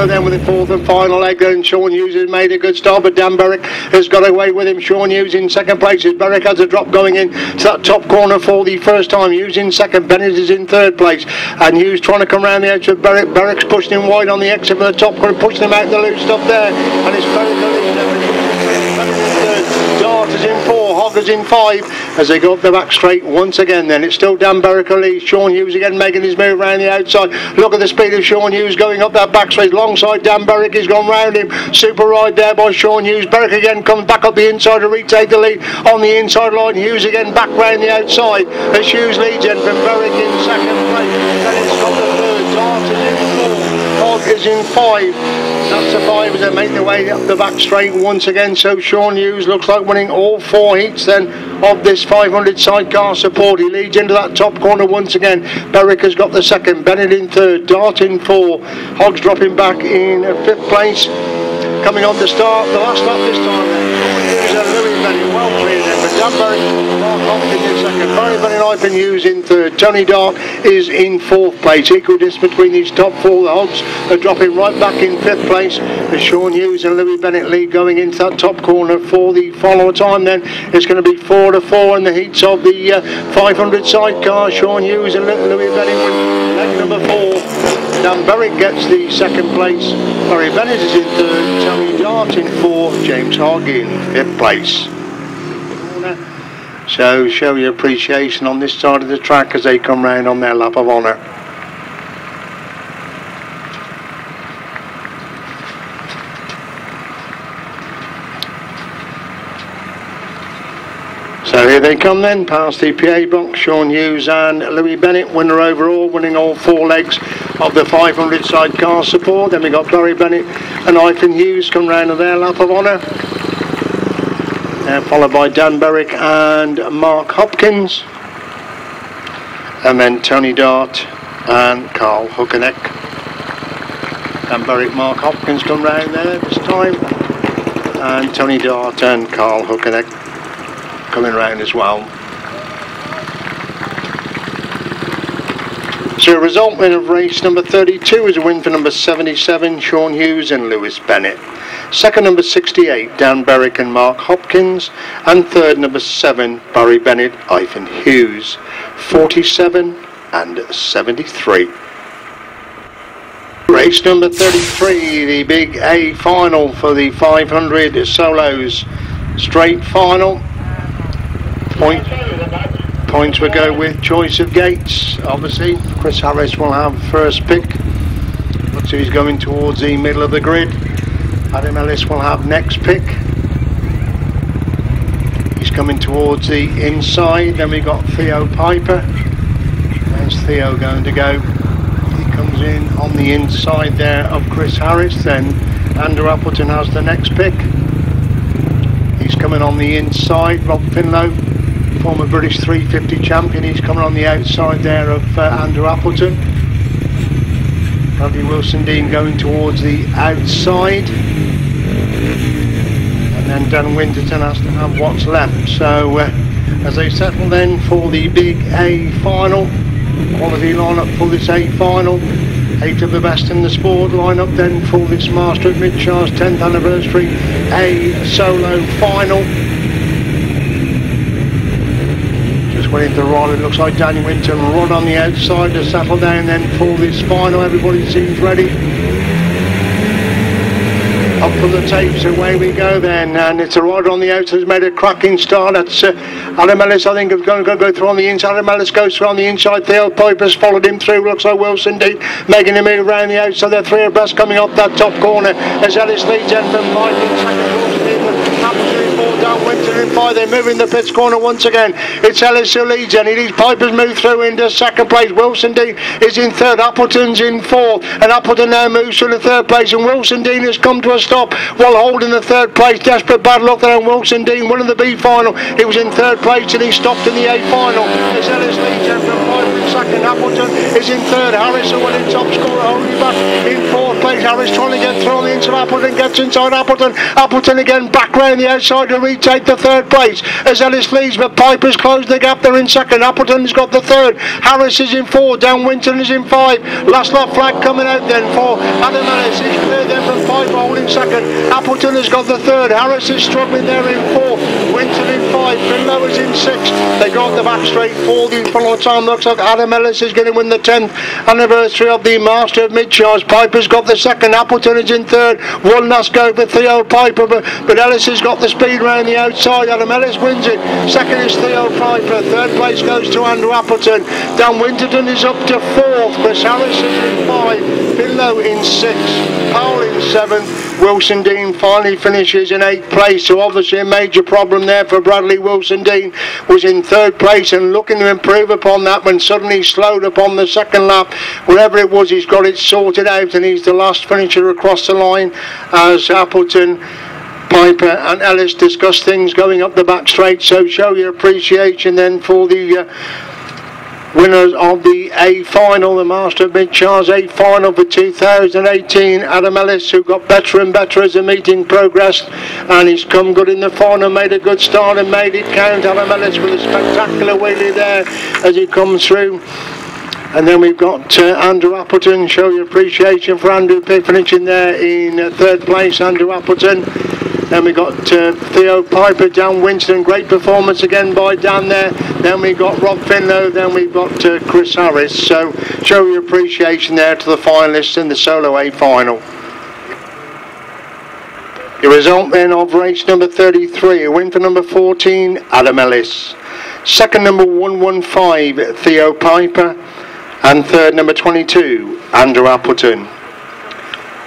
go then with the fourth and final leg. And Sean Hughes has made a good start, but Dan Berwick has got away with him. Sean Hughes in second place as Berwick has a drop going in to that top corner for the first time. Hughes in second, Bennett is in third place, and Hughes trying to come round the edge of Berwick. Berwick's pushing him wide on the exit from the top corner, pushing him out the loop stop there, and it's Berwick. Dart is in fourth, Hoggers in five as they go up the back straight once again. Then it's still Dan Berwick leads. Sean Hughes again making his move round the outside. Look at the speed of Sean Hughes going up that back straight alongside Dan Berwick. He's gone round him, super ride there by Sean Hughes. Berwick again comes back up the inside to retake the lead on the inside line. Hughes again back round the outside as Hughes leads in from Berwick in second place. Then it's got the third, Dart is in four, Hoggers in five. That's the five as they make their way up the back straight once again. So Sean Hughes looks like winning all four heats then of this 500 sidecar support. He leads into that top corner once again. Berwick has got the second, Bennett in third, Dart in four, Hoggs dropping back in fifth place. Coming on the start, the last lap this time, Hughes and Louis Bennett well clear there, but Dan Berwick, Mark Hopkins in second, Barry Bennett, Ivan Hughes in third, Tony Dart is in fourth place. Equal distance between these top four. The Hogs are dropping right back in fifth place as Sean Hughes and Louis Bennett lead going into that top corner for the follower time. Then it's going to be 4-4 in the heats of the 500 sidecar. Sean Hughes and Louis Bennett with leg number four. Dan Berwick gets the second place, Barry Bennett is in third, Tony Dart in fourth, James Hargy in fifth place. So show your appreciation on this side of the track as they come round on their lap of honour. So here they come then, past the PA box. Sean Hughes and Louis Bennett, winner overall, winning all four legs of the 500 sidecar support. Then we got Barry Bennett and Ivan Hughes come round on their lap of honour. Followed by Dan Berwick and Mark Hopkins. And then Tony Dart and Carl Huckeneck. Dan Berwick, Mark Hopkins come round there this time. And Tony Dart and Carl Huckeneck coming round as well. So a result win of race number 32 is a win for number 77, Sean Hughes and Louis Bennett. Second, number 68, Dan Berwick and Mark Hopkins. And third, number 7, Barry Bennett, Ivan Hughes. 47 and 73. Race number 33, the Big A final for the 500 solos. Straight final. Points will go with choice of gates, obviously. Chris Harris will have first pick. Looks as he's going towards the middle of the grid. Adam Ellis will have next pick. He's coming towards the inside. Then we've got Theo Pijper. There's Theo going to go. He comes in on the inside there of Chris Harris. Then Andrew Appleton has the next pick. He's coming on the inside. Rob Finlow, former British 350 champion. He's coming on the outside there of Andrew Appleton. Bradley Wilson-Dean going towards the outside. And then Dan Winterton has to have what's left. So as they settle then for the Big A final, quality lineup for this A final. 8 of the best in the sport lineup then for this Master at Midshires 10th anniversary A solo final. Went into the roll, it looks like Daniel Winterton run on the outside to settle down then for this final. Everybody seems ready. Up from the tapes, away we go then, and it's a rider on the outside who's made a cracking start. That's Adam Ellis, I think, is going to go through on the inside. Adam Ellis goes through on the inside. Theo Piper's followed him through. Looks like Wilson-Dean making a move around the outside. They're three abreast coming off that top corner as Ellis leads in from Mike. Dan Winterton in five, they're moving the pits corner once again. It's Ellis who leads and he leads. Piper's moved through into second place. Wilson-Dean is in third, Appleton's in fourth, and Appleton now moves to the third place, and Wilson-Dean has come to a stop while holding the third place. Desperate bad luck there on Wilson-Dean, winning the B final. He was in third place and he stopped in the A final. It's Ellis leads and from Piper in second, Appleton is in third, Harris the winning top scorer, holding back in fourth place. Harris trying to get through on the inside, Appleton gets inside Appleton, Appleton again back round the the outside to retake the third place as Ellis leads, but Pijper's closed the gap. They're in second. Appleton's got the third. Harris is in four. Dan Winterton is in five. Laszlo Flagg coming out then for Adam Ellis. He's cleared then from Pijper holding second. Appleton has got the third. Harris is struggling there in four. Winterton in five. Finlow is in six. They got the back straight for the full time. Looks like Adam Ellis is going to win the 10th anniversary of the Master of Midshires. Pijper's got the second. Appleton is in third. One last go for Theo Pijper, but Ellis has got the speed round the outside. Adam Ellis wins it. Second is Theo Pijper. Third place goes to Andrew Appleton. Dan Winterton is up to fourth. Chris Harris is in five. Finlow in sixth. Powell in seventh. Wilson-Dean finally finishes in eighth place. So obviously a major problem there for Bradley. Wilson-Dean was in third place and looking to improve upon that when suddenly slowed upon the second lap. Wherever it was, he's got it sorted out and he's the last finisher across the line as Appleton, Pijper and Ellis discuss things going up the back straight. So show your appreciation then for the winners of the A final, the Master of Midshires A final for 2018. Adam Ellis, who got better and better as the meeting progressed, and he's come good in the final, made a good start and made it count. Adam Ellis with a spectacular wheelie there as he comes through. And then we've got Andrew Appleton. Show your appreciation for Andrew Pitt finishing there in third place, Andrew Appleton. Then we got Theo Pijper, Dan Winterton, great performance again by Dan there. Then we got Rob Finlow, then we've got Chris Harris. So show your appreciation there to the finalists in the Solo A final. The result then of race number 33, a win for number 14, Adam Ellis. Second, number 115, Theo Pijper. And third, number 22, Andrew Appleton.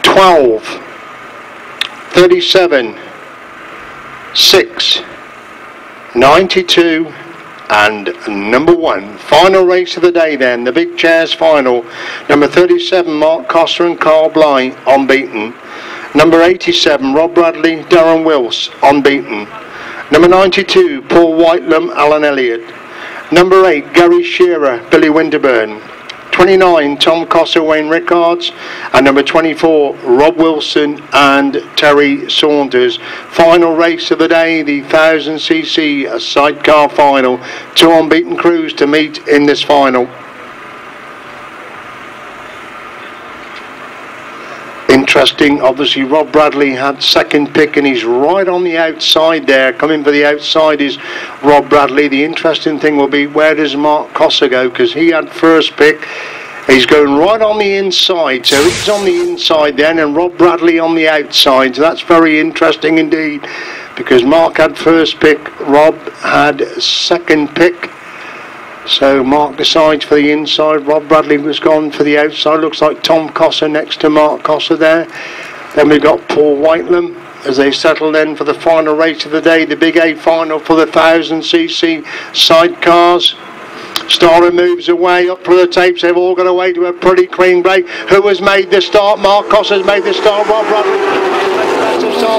12, 37, 6, 92, and number 1. Final race of the day then, the Big Chairs final. Number 37, Mark Cosser and Carl Blyth, unbeaten. Number 87, Rob Bradley, Darren Wills, unbeaten. Number 92, Paul Whitelam, Alan Elliott. Number 8, Gary Shearer, Billy Winterburn. 29, Tom Cosser, Wayne Rickards, and number 24, Rob Wilson and Terry Saunders. Final race of the day, the 1000cc sidecar final. Two unbeaten crews to meet in this final. Interesting, obviously Rob Bradley had second pick and he's right on the outside there. Coming for the outside is Rob Bradley. The interesting thing will be, where does Mark Cosser go, because he had first pick. He's going right on the inside, so he's on the inside then, and Rob Bradley on the outside. So that's very interesting indeed, because Mark had first pick, Rob had second pick. So Mark decides for the inside, Rob Bradley was gone for the outside. Looks like Tom Cosser next to Mark Cosser there. Then we've got Paul Whitelam as they settle then for the final race of the day, the Big A final for the 1000cc sidecars. Starrer moves away, up for the tapes, they've all got away to a pretty clean break. Who has made the start? Mark Cosser's made the start, Rob Bradley.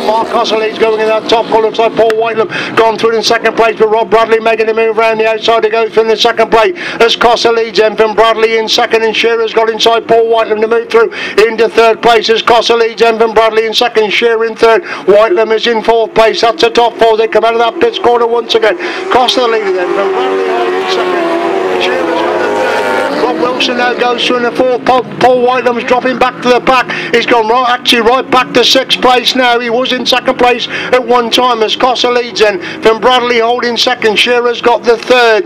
Mark Cosser is going in that top corner. Looks like Paul Whitelam gone through in second place, but Rob Bradley making a move around the outside to go through in the second place as Cosser leads in from Bradley in second, and Shearer's got inside Paul Whitelam to move through into third place as Cosser leads in from Bradley in second, Shearer in third, Whitelam is in fourth place. That's a top four. They come out of that pit's corner once again. Cosser leading then from Bradley in second, Shearer's got the third. Wilson now goes through in the fourth. Paul Whitelam's dropping back to the pack. He's gone right back to sixth place now. He was in second place at one time as Cosser leads in from Bradley holding second. Shearer's got the third.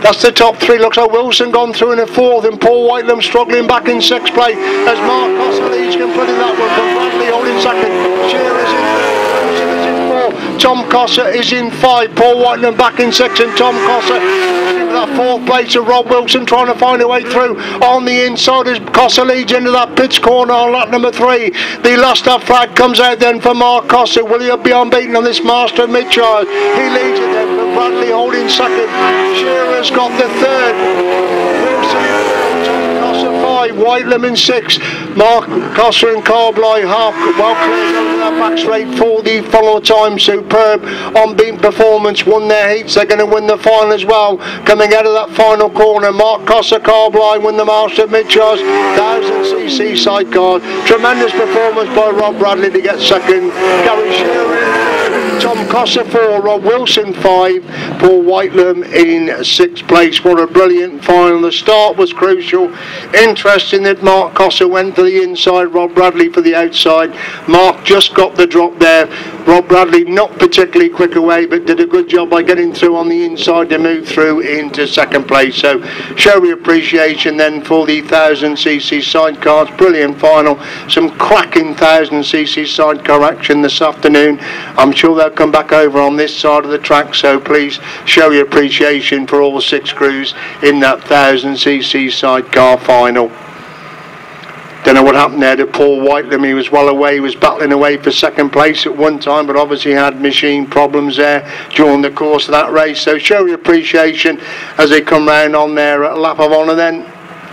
That's the top three. Looks like Wilson gone through in the fourth, and Paul Whitelam struggling back in sixth place as Mark Cosser leads completing that one from Bradley holding second. Shearer's in third. Tom Cosser is in five, Paul Whitelam back in six, and Tom Cosser into that fourth place of Rob Wilson trying to find a way through on the inside as Cosser leads into that pit's corner on lap number 3. The last up flag comes out then for Mark Cosser. Will he be unbeaten on this Master of Midshires? He leads it then for Bradley holding second. Shearer's got the third. Whitelam in six, Mark Cosser and Carl Blyth half well cleared over that back straight for the follow time. Superb unbeaten performance, won their heats, they're going to win the final as well. Coming out of that final corner, Mark Cosser, Carl Blyth win the Master of Midshires 1000cc sidecar. Tremendous performance by Rob Bradley to get second. Gary Shearer Tom Cosser 4, Rob Wilson 5, Paul Whitelam in 6th place. What a brilliant final. The start was crucial. Interesting that Mark Cosser went for the inside, Rob Bradley for the outside. Mark just got the drop there. Rob Bradley not particularly quick away, but did a good job by getting through on the inside to move through into 2nd place. So show your appreciation then for the 1000cc sidecar's brilliant final. Some cracking 1000cc sidecar action this afternoon. I'm sure they'll come back over on this side of the track, so please show your appreciation for all 6 crews in that 1000cc sidecar final. Don't know what happened there to Paul Whitelam. He was well away, he was battling away for 2nd place at one time, but obviously had machine problems there during the course of that race. So show your appreciation as they come round on their lap of honour then.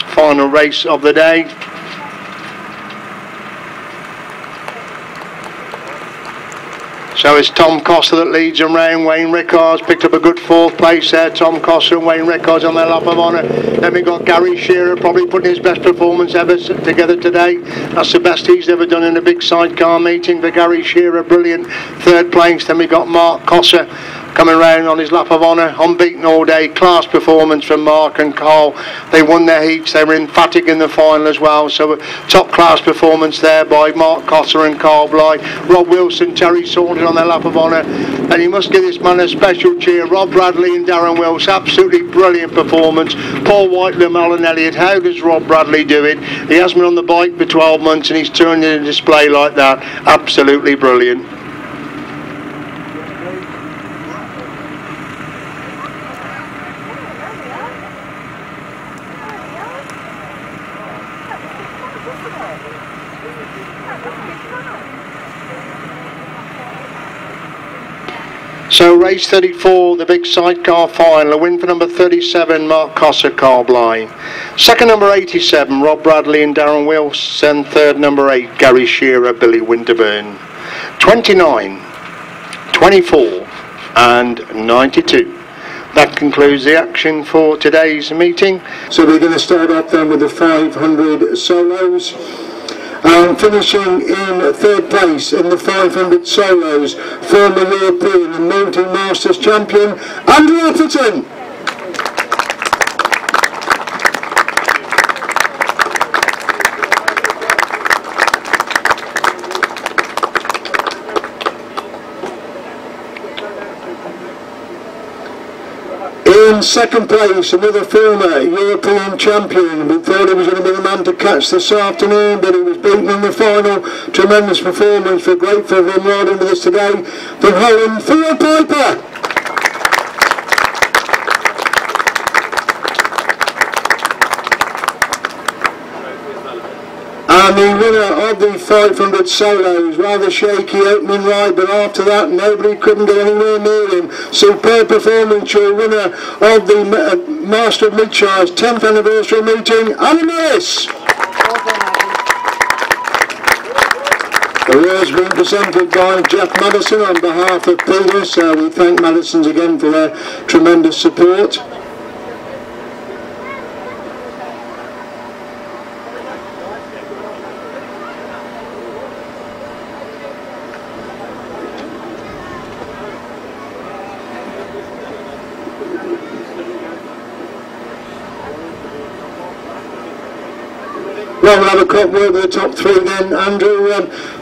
Final race of the day. So it's Tom Cosser that leads them round. Wayne Rickards picked up a good 4th place there. Tom Cosser and Wayne Rickards on their lap of honour. Then we got Gary Shearer probably putting his best performance ever together today. That's the best he's ever done in a big sidecar meeting for Gary Shearer. Brilliant 3rd place. Then we got Mark Cosser coming round on his lap of honour, unbeaten all day, class performance from Mark and Carl. They won their heats, they were emphatic in the final as well, so a top class performance there by Mark Cosser and Carl Blyth. Rob Wilson, Terry Saunders on their lap of honour, and you must give this man a special cheer, Rob Bradley and Darren Wills, absolutely brilliant performance. Paul Whitelam, Alan Elliott, how does Rob Bradley do it? He has been on the bike for 12 months and he's turned in a display like that, absolutely brilliant. So race 34, the big sidecar final. A win for number 37, Mark Cosser, Carl Blyth. Second, number 87, Rob Bradley and Darren Wilson. Third, number 8, Gary Shearer, Billy Winterburn. 29, 24 and 92. That concludes the action for today's meeting. So we're going to start off then with the 500 solos. And finishing in 3rd place in the 500 solos, former European and Mountain Masters champion, Andrew Appleton. In 2nd place, another former European champion. We thought he was going to be the man to catch this afternoon, but he was beaten in the final. Tremendous performance. We're grateful for him riding with us today. From Holland, Theo Pijper. And the winner of the 500 solos, rather shaky opening ride, but after that nobody couldn't get anywhere near him. Superb performance, your winner of the Master of Midshires 10th anniversary meeting, Adam Ellis. The awards being presented by Jeff Madison on behalf of Peters. We thank Madisons again for their tremendous support. We'll have a quick word with the top 3 then. Andrew,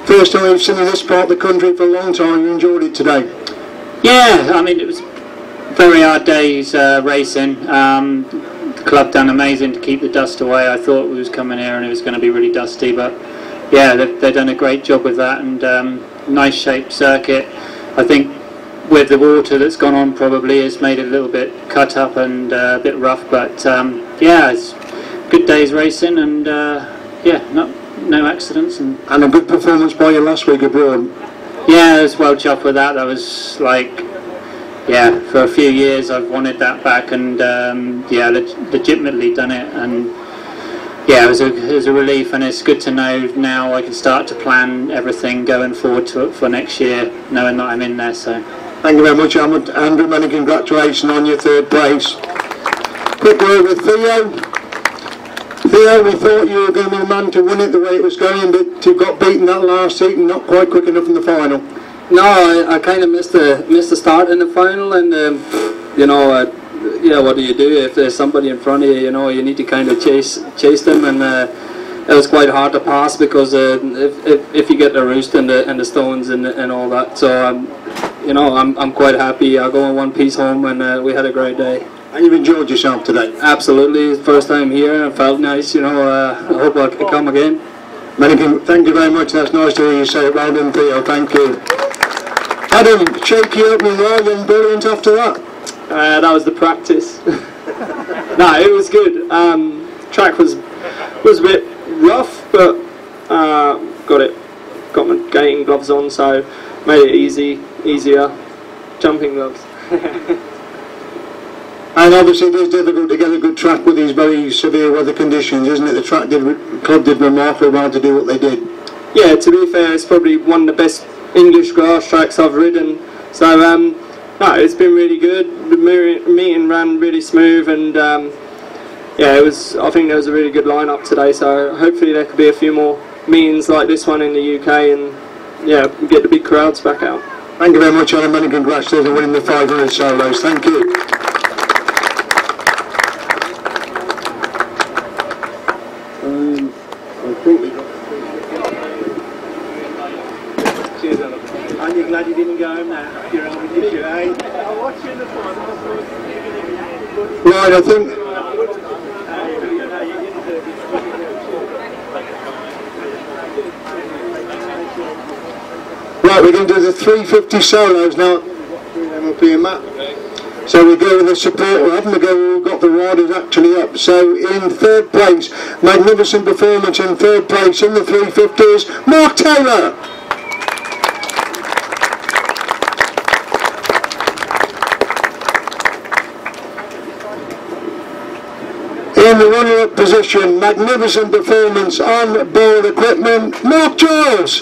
first time we've seen this part of the country for a long time. You enjoyed it today? Yeah, I mean, it was a very hard day's racing. The club done amazing to keep the dust away. I thought we was coming here and it was going to be really dusty, but yeah, they've done a great job with that, and nice shaped circuit. I think with the water that's gone on probably it's made it a little bit cut up and a bit rough, but yeah, it's good day's racing, and yeah, no accidents, and a good performance by you last week abroad. Yeah, I was well chuffed with that. That was like, yeah, for a few years I've wanted that back, and yeah, legitimately done it, and yeah, it was a relief, and it's good to know now I can start to plan everything going forward to it for next year, knowing that I'm in there. So thank you very much, Andrew. Many congratulations on your 3rd place. Quick word with Theo. Theo, we thought you were going to be the man to win it the way it was going, but you got beaten that last heat and not quite quick enough in the final. No, I kind of missed the start in the final, and you know, yeah, what do you do if there's somebody in front of you? You know, you need to kind of chase them, and it was quite hard to pass because if you get the roost and the stones and all that, so you know, I'm quite happy. I go in one piece home, and we had a great day. And you've enjoyed yourself today? Absolutely. First time here, it felt nice. You know, I hope I can come again. Many people, thank you very much. That's nice to hear you say it. Well done, Theo. Thank you. Adam, shaky opening there, and brilliant after that. That was the practice. No, it was good. Track was a bit rough, but got my gating gloves on, so made it easier. Jumping gloves. And obviously, it is difficult to get a good track with these very severe weather conditions, isn't it? The track club did remarkably well to do what they did. Yeah, to be fair, it's probably one of the best English grass tracks I've ridden. So, no, it's been really good. The meeting ran really smooth, and yeah, it was. I think there was a really good lineup today. So hopefully there could be a few more meetings like this one in the UK, and yeah, get the big crowds back out. Thank you very much, Adam, and congratulations on winning the 500 solos. Thank you. You didn't go home now. You're on with you, eh? I'm watching the final. Right, I think. Right, we're going to do the 350 solos now. So we go with the support. We haven't got the riders actually up. So in third place, magnificent performance in third place in the 350s, Mark Taylor. In the runner-up position, magnificent performance on board equipment, Mark Giles.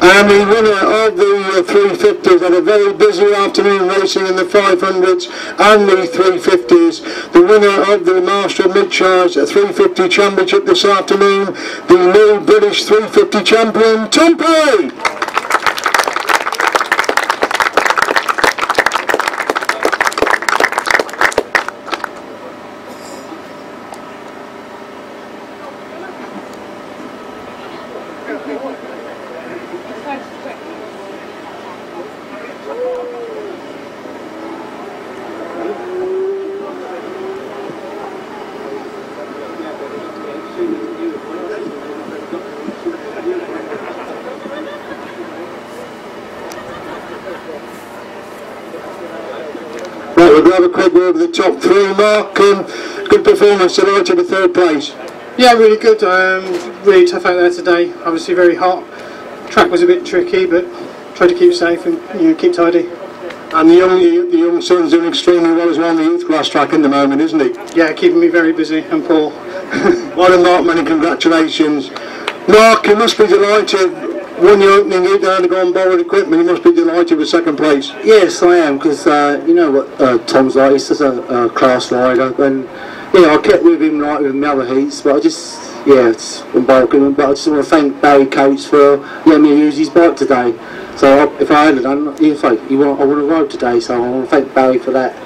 And the winner of the 350s had a very busy afternoon racing in the 500s and the 350s. The winner of the Master of Midshires 350 Championship this afternoon, the new British 350 champion, Tom Perry. Have a quick word with the top three. Mark, good performance tonight to the third place. Yeah, really good. Really tough out there today. Obviously very hot. Track was a bit tricky, but tried to keep safe and, you know, keep tidy. And the young son's doing extremely well as well on the youth grass track at the moment, isn't he? Yeah, keeping me very busy and Paul. Well done, Mark. Many congratulations. Mark, you must be delighted. When you're opening it down to go and borrow equipment, you must be delighted with second place. Yes, I am, because you know what Tom's like, he's just a class rider, and yeah, I kept with him like with my other heats, but I just, yeah, it's embarrassing, but I just want to thank Barry Coates for letting me use his bike today. So if I hadn't done, I would have rode today, so I want to thank Barry for that.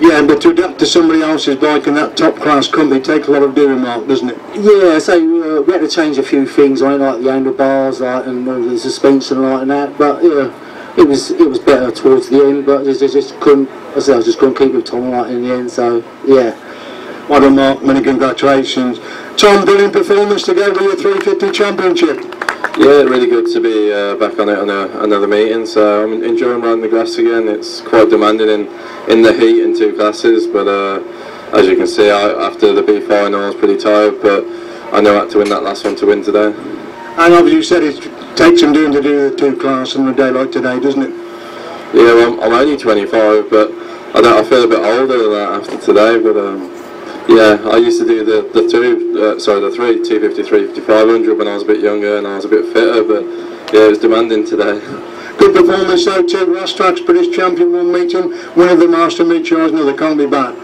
Yeah, but to adapt to somebody else's bike in that top class company takes a lot of doing, Mark, doesn't it? Yeah, so we had to change a few things, right, like the handlebars, like, and the suspension, like, and that. But yeah, it was better towards the end. But I just couldn't keep with Tom, like, in the end. So yeah, well done, Mark. Many congratulations, Tom. Brilliant performance to go to the 350 Championship. Yeah, really good to be back on it on another meeting. So I'm enjoying riding the grass again. It's quite demanding in the heat in two classes, but as you can see, after the B4 I know I was pretty tired, but I know I had to win that last one to win today. And obviously you said it takes some doing to do the two class on a day like today, doesn't it? Yeah, well, I'm only 25, but I feel a bit older than that after today, but yeah, I used to do the 250, 350, 500 when I was a bit younger and I was a bit fitter, but yeah, it was demanding today. Good performance though, two grass tracks, British champion one meeting, winner of the Master Midshires, another, can't be bad.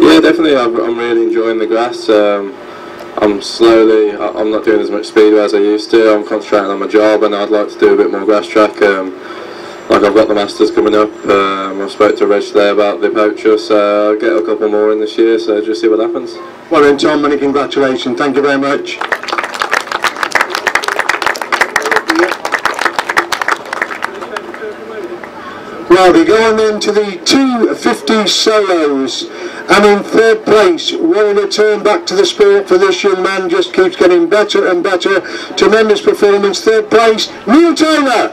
Yeah, definitely. I'm really enjoying the grass. I'm not doing as much speed as I used to. I'm concentrating on my job, and I'd like to do a bit more grass track. Like, I've got the Masters coming up. I've spoke to Reg today about the poacher, so I'll get a couple more in this year, so just see what happens. Well done, Tom, many congratulations. Thank you very much. Well, we go on then to the 250 solos, and in third place, what a return back to the sport for this young man, just keeps getting better and better. Tremendous performance, third place, Neil Taylor.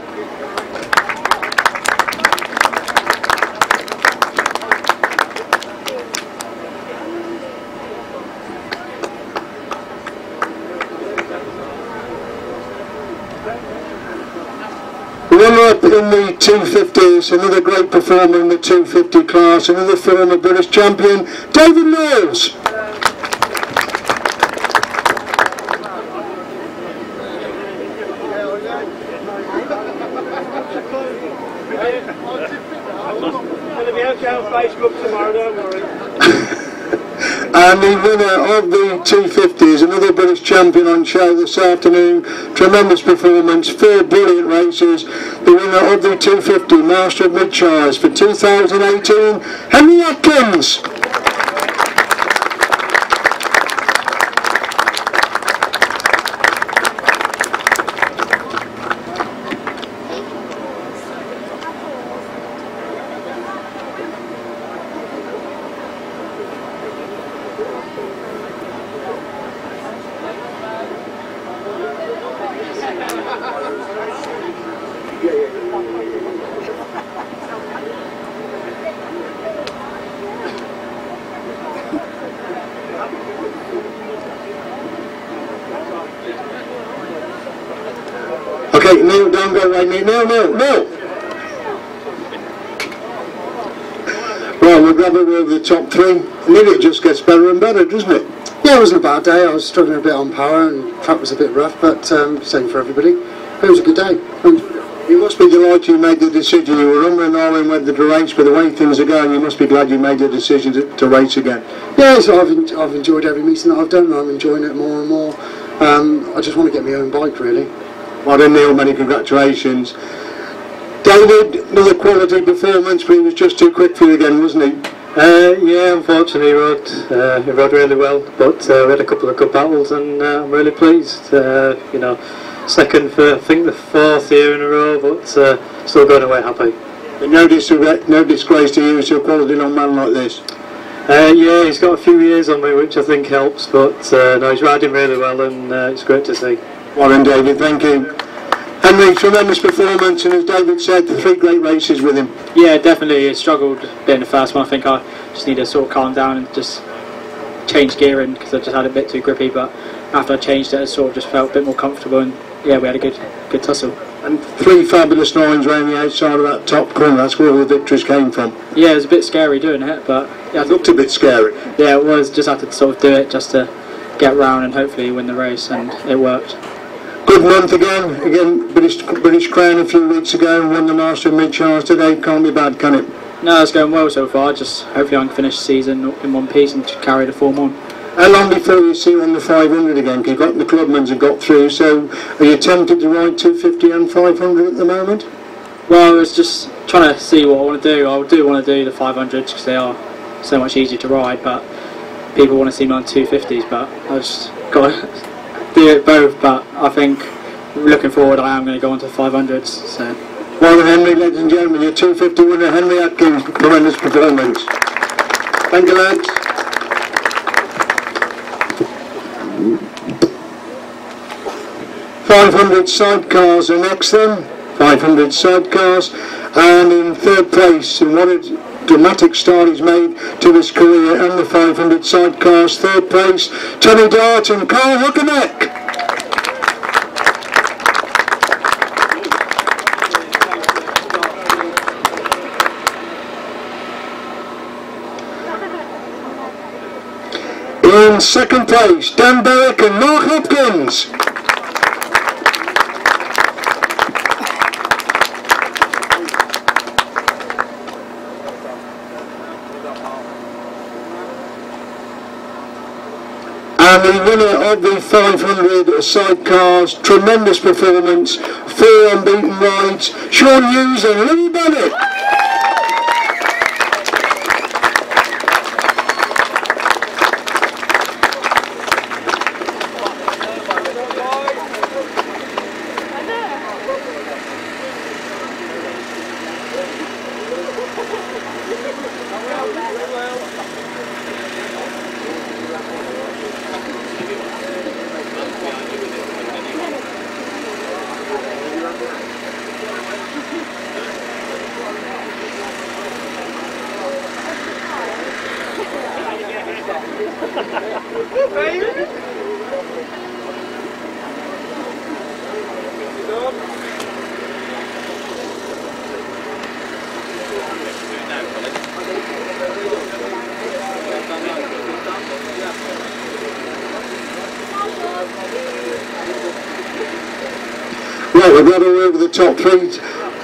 Up in the 250s, another great performer in the 250 class, another former British champion, David Knowles. It'll be okay on Facebook tomorrow, don't worry. And the winner of the 250s, another British champion on show this afternoon. Tremendous performance, four brilliant races. The winner of the 250, Master of Midshires for 2018, Henry Atkins. No, don't go away, Neil. No, no, no. Well, we'll grab a word with the top three. I mean, it just gets better and better, doesn't it? Yeah, it wasn't a bad day. I was struggling a bit on power and track was a bit rough, but same for everybody. It was a good day. And you must be delighted you made the decision. You were rumbling all in whether to race, but the way things are going, you must be glad you made the decision to race again. Yeah, so I've enjoyed every meeting that I've done. I'm enjoying it more and more. I just want to get my own bike, really. Well done, Neil, many congratulations. David, another quality performance, but he was just too quick for you again, wasn't he? Yeah, unfortunately he rode really well, but we had a couple of good battles, and I'm really pleased. You know, second for I think the fourth year in a row, but still going away happy. But no disgrace to you, it's a quality long man like this. Yeah, he's got a few years on me, which I think helps, but no, he's riding really well, and it's great to see. Well done, David, thank you. Henry, tremendous performance, and as David said, the three great races with him. Yeah, definitely, I struggled being the first one. I think I just need to sort of calm down and just change gearing, because I just had a bit too grippy, but after I changed it, I sort of just felt a bit more comfortable, and yeah, we had a good tussle. And three fabulous nines round the outside of that top corner, that's where all the victories came from. Yeah, it was a bit scary doing it, but... Yeah, it looked a bit scary. Yeah, it was, just had to sort of do it just to get round and hopefully win the race, and it worked. Good month again, British Crown a few weeks ago, and won the Master of Midshires today. Can't be bad, can it? No, it's going well so far, just hopefully I can finish the season in one piece and carry the form on. How long before you see you on the 500 again? Because you've got the clubmans have got through, so are you tempted to ride 250 and 500 at the moment? Well, I was just trying to see what I want to do. I do want to do the 500s because they are so much easier to ride, but people want to see me on 250s, but I just got to do it both, but I think looking forward I am going to go on to 500s. So. Well, Henry, ladies and gentlemen, your 250 winner, Henry Atkins, tremendous performance. Thank you, lads. Mm. 500 sidecars are next then, 500 sidecars, and in third place, and what a dramatic start he's made to his career and the 500 sidecars, third place, Tony Dart and Carl Hookerneck. In second place, Dan Berwick and Mark Hopkins. and the winner of the 500 sidecars. Tremendous performance, 4 unbeaten rides, Sean Hughes and Louis Bennett. Right, we've got all over the top three.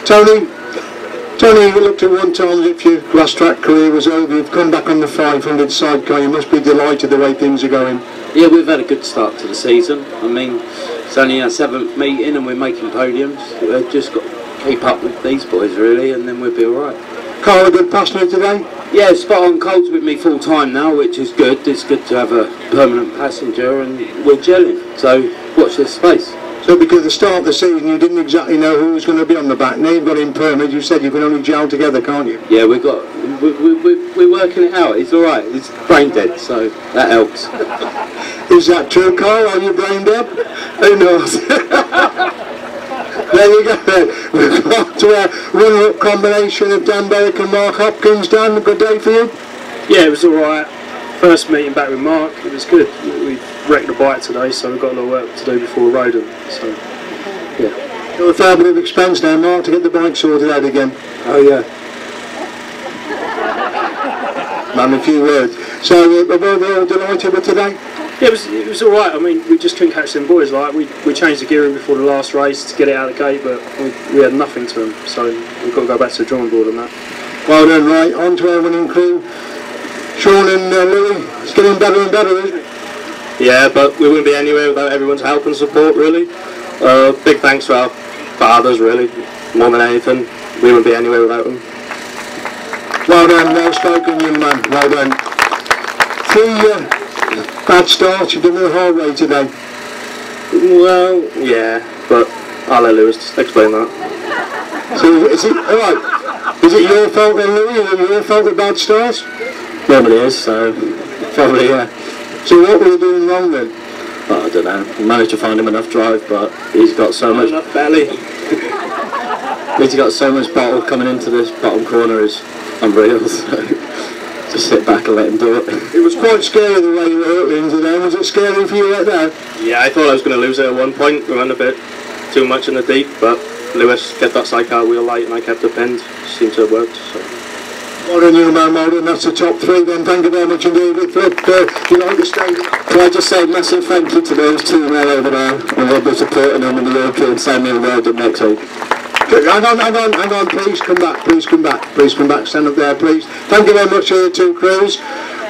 Tony, you looked at one time if your last track career was over, you've come back on the 500 sidecar, you must be delighted the way things are going. Yeah, we've had a good start to the season. I mean, it's only our 7th meeting and we're making podiums. We've just got to keep up with these boys really and then we'll be alright. Carl, a good pass now today? Yeah, spot on. Cold's with me full time now, which is good. It's good to have a permanent passenger and we're gelling, so watch this space. So because at the start of the season you didn't exactly know who was going to be on the back, now you've got him permit, you said you can only gel together, can't you? Yeah, we're working it out, it's alright, it's brain dead, so that helps. Is that true, Carl? Are you brain dead? Who knows? There you go, we've got to a runner-up combination of Dan Berwick and Mark Hopkins. Dan, a good day for you? Yeah, it was alright. First meeting back with Mark, it was good. We wrecked the bike today, so we've got a lot of work to do before riding. So, yeah. Got a fair bit of expense now, Mark, to get the bike sorted out again. Oh, yeah. Man, a few words. So, were we all delighted with today? Yeah, it was all right. I mean, we just couldn't catch them boys. Like, we changed the gearing before the last race to get it out of the gate, but we had nothing to them. So, we've got to go back to the drawing board on that. Well done, right. On to our winning crew. Sean and Louis, it's getting better and better, isn't it? Yeah, but we wouldn't be anywhere without everyone's help and support, really. Big thanks to our fathers, really, more than anything. We wouldn't be anywhere without them. Well done, well spoken, young man, well done. 3 bad starts, you've done the hard way today. Well, yeah, but I'll let Louis explain that. So, is it, all right, is it your fault then, Louis, or your fault the bad starts? Probably is, so probably, yeah. So what were you doing wrong then? Oh, I don't know. I managed to find him enough drive, but he's got so much enough belly. He's got so much bottle coming into this bottom corner is unreal, so just sit back and let him do it. It was quite scary the way you were hurtling today. Was it scary for you right now? Yeah, I thought I was going to lose it at one point. We ran a bit too much in the deep, but Lewis kept that sidecar wheel light and I kept the bend. Seemed to have worked, so... Well done, you man, well done. That's the top three then. Thank you very much indeed, Richard. You know, can I just say a massive thank you to those two men over there and Rob for supporting them in the road trip and sending them well done next week. Hang on, please come back, stand up there, please. Thank you very much to the two crews.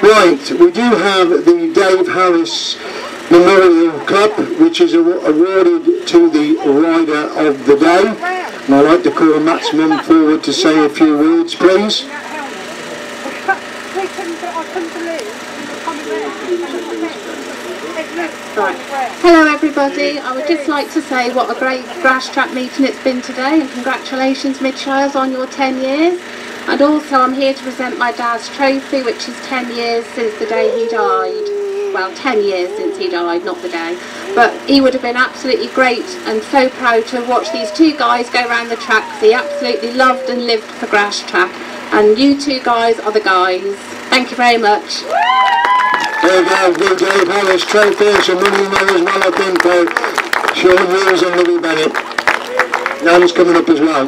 Right, we do have the Dave Harris Memorial Cup, which is awarded to the rider of the day. And I'd like to call Matt's mum forward to say a few words, please. Hello everybody, I would just like to say what a great grass track meeting it's been today, and congratulations Midshires on your 10 years. And also I'm here to present my dad's trophy, which is 10 years since the day he died. Well, 10 years since he died, not the day. But he would have been absolutely great and so proud to watch these two guys go around the track, because he absolutely loved and lived for grass track. And you two guys are the guys. Thank you very much. There you go, good Dave Harris trophy, some money there as well I think for Sean Hughes and Louis Bennett. Dan's coming up as well.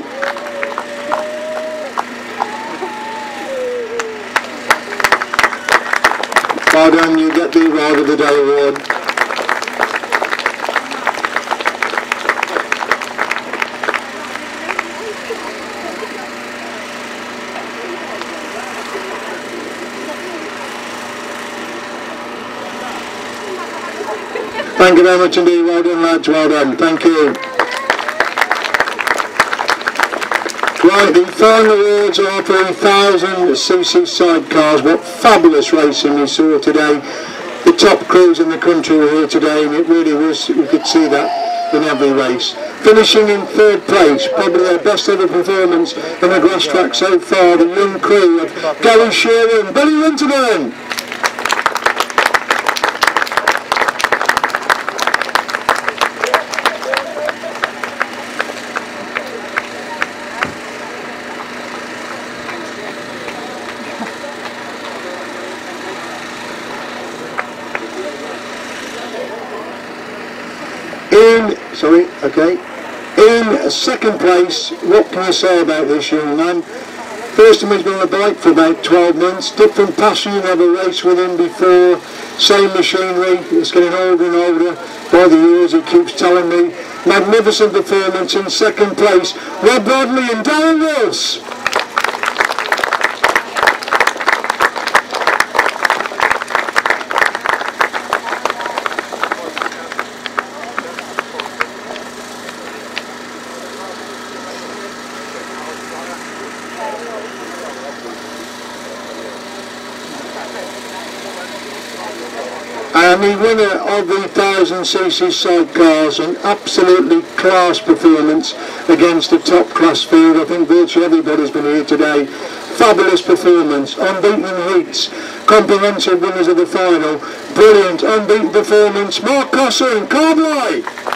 Well done, you get the Ride of the Day award. Thank you very much indeed. Well done, lads. Well done. Thank you. Right, the final awards are for 1,000cc sidecars. What fabulous racing we saw today. The top crews in the country were here today, and it really was, you could see that in every race. Finishing in third place, probably their best ever performance on the grass track so far, the young crew of Gary Shearer and Barry Winterton. In second place, what can I say about this young man? First time he's been on the bike for about 12 months, different passion, you never raced with him before, same machinery, it's getting older and older by the years, he keeps telling me. Magnificent performance in second place, Rob Bradley and Dan Berwick. The winner of the 1,000cc sidecars, an absolutely class performance against the top class field. I think virtually everybody's been here today. Fabulous performance, unbeaten heats, comprehensive winners of the final, brilliant unbeaten performance, Mark Cosser and Carl Blyth.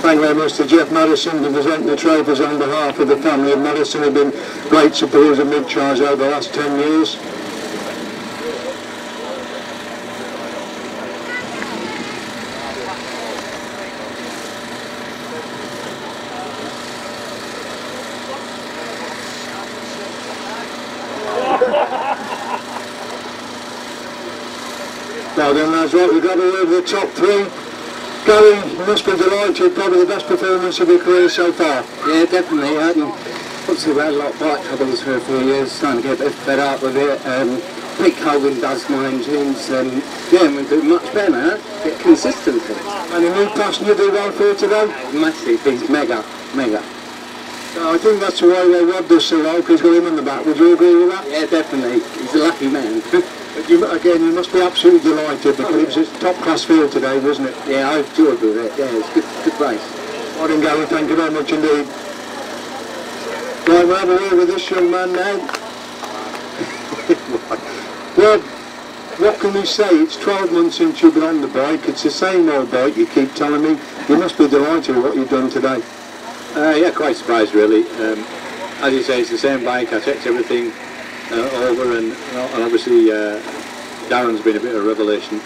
Thank you very much to Jeff Madison for presenting the trophies on behalf of the family. Madison have been great supporters of Midshires over the last 10 years. Now then, that's right, we've got over the top three. Gary, you must be delighted, probably the best performance of your career so far. Yeah, definitely. I hadn't obviously had a lot of bike troubles for a few years, starting to get a bit fed up with it. Pete Colvin does my engines, and yeah, we do much better now, get consistency. And a new passion you do well for today? Massive, he's mega, mega. I think that's the way they robbed us so well, because he's got him in the back. Would you agree with that? Yeah, definitely. He's a lucky man. Again, you must be absolutely delighted because it was a top-class field today, wasn't it? Yeah, I enjoyed with it. Yeah, it's good race. Well done, Gary. Thank you very much indeed. Right, we'll have a word with this young man now. Well, what can we say? It's 12 months since you've been on the bike. It's the same old bike you keep telling me. You must be delighted with what you've done today. Yeah, quite surprised really. As you say, it's the same bike. I checked everything over, and obviously Darren's been a bit of a revelation.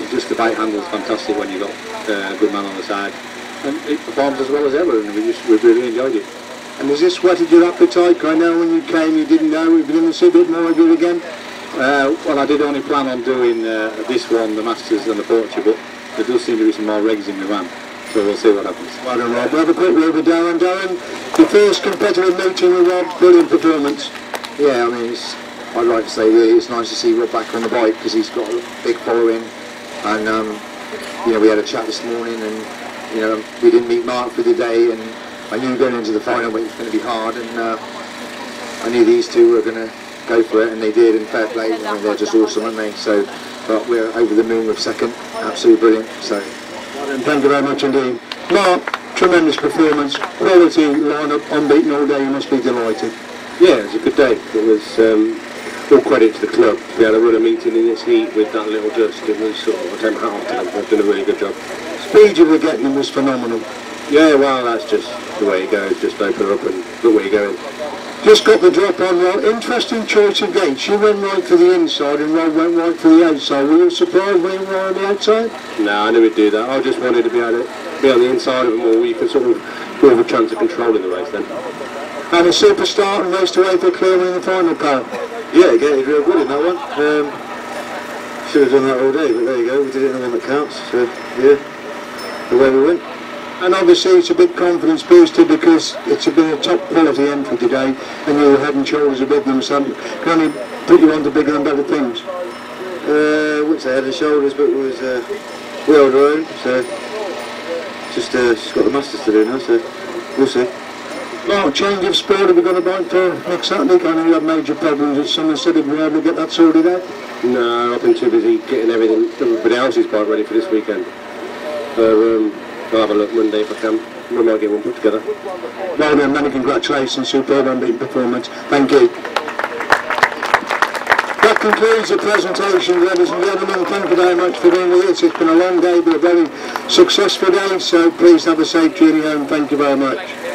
It's just the bike handle's fantastic when you've got a good man on the side, and it performs as well as ever, and we really enjoyed it. And has this whetted your appetite? I know when you came you didn't know. We've been in see a bit more of you again. Well, I did only plan on doing this one, the Masters and the Portia, but there does seem to be some more regs in the van. So we'll see what happens. Well done, Rob. We'll have a quick word with Darren. Darren, the first competitive meeting with Rob, brilliant performance. Yeah, I mean, I'd like to say really it's nice to see Rob back on the bike because he's got a big following. And, you know, we had a chat this morning and, you know, we didn't meet Mark for the day. And I knew going into the final it was going to be hard. And I knew these two were going to go for it, and they did in fair play. I mean, they're just awesome, aren't they? So, but we're over the moon with second. Absolutely brilliant. So. And thank you very much indeed. Mark, tremendous performance, quality lineup, unbeaten all day, you must be delighted. Yeah, it was a good day. It was all credit to the club to be able to run a meeting in this heat with that little dust. It was sort of them half time. They've done a really good job. Speed you were getting was phenomenal. Yeah, well, that's just the way it goes. Just open up and look where you're going. Just got the drop on Rob. Interesting choice of gates. You went right for the inside and Rob went right for the outside. Were you surprised when you were on the outside? No, I never do that. I just wanted to be able to be on the inside of them all week and sort of more of a chance of controlling the race then. And a super start and raced away for clearing the final part. Yeah, again, he drove good in that one. Should have done that all day, but there you go. We did it in the one that counts. So, yeah, away we went. And obviously it's a big confidence booster because it's been a top quality entry today and you were head and shoulders above them, so can only put you on to bigger and better things. I wouldn't say head and shoulders, but it was well drawn, so just got the Masters to do now, so we'll see. Well, change of sport, have we got a bike for next Saturday? I know you had major problems at Somerset. Have we able to get that sorted out? No, I've been too busy getting everybody else's bike ready for this weekend. I'll have a look Monday if I can. We might get one put together. Well done, many congratulations. Superb unbeaten performance. Thank you. That concludes the presentation, ladies and gentlemen. Thank you very much for being with us. It's been a long day, but a very successful day. So please have a safe journey home. Thank you very much.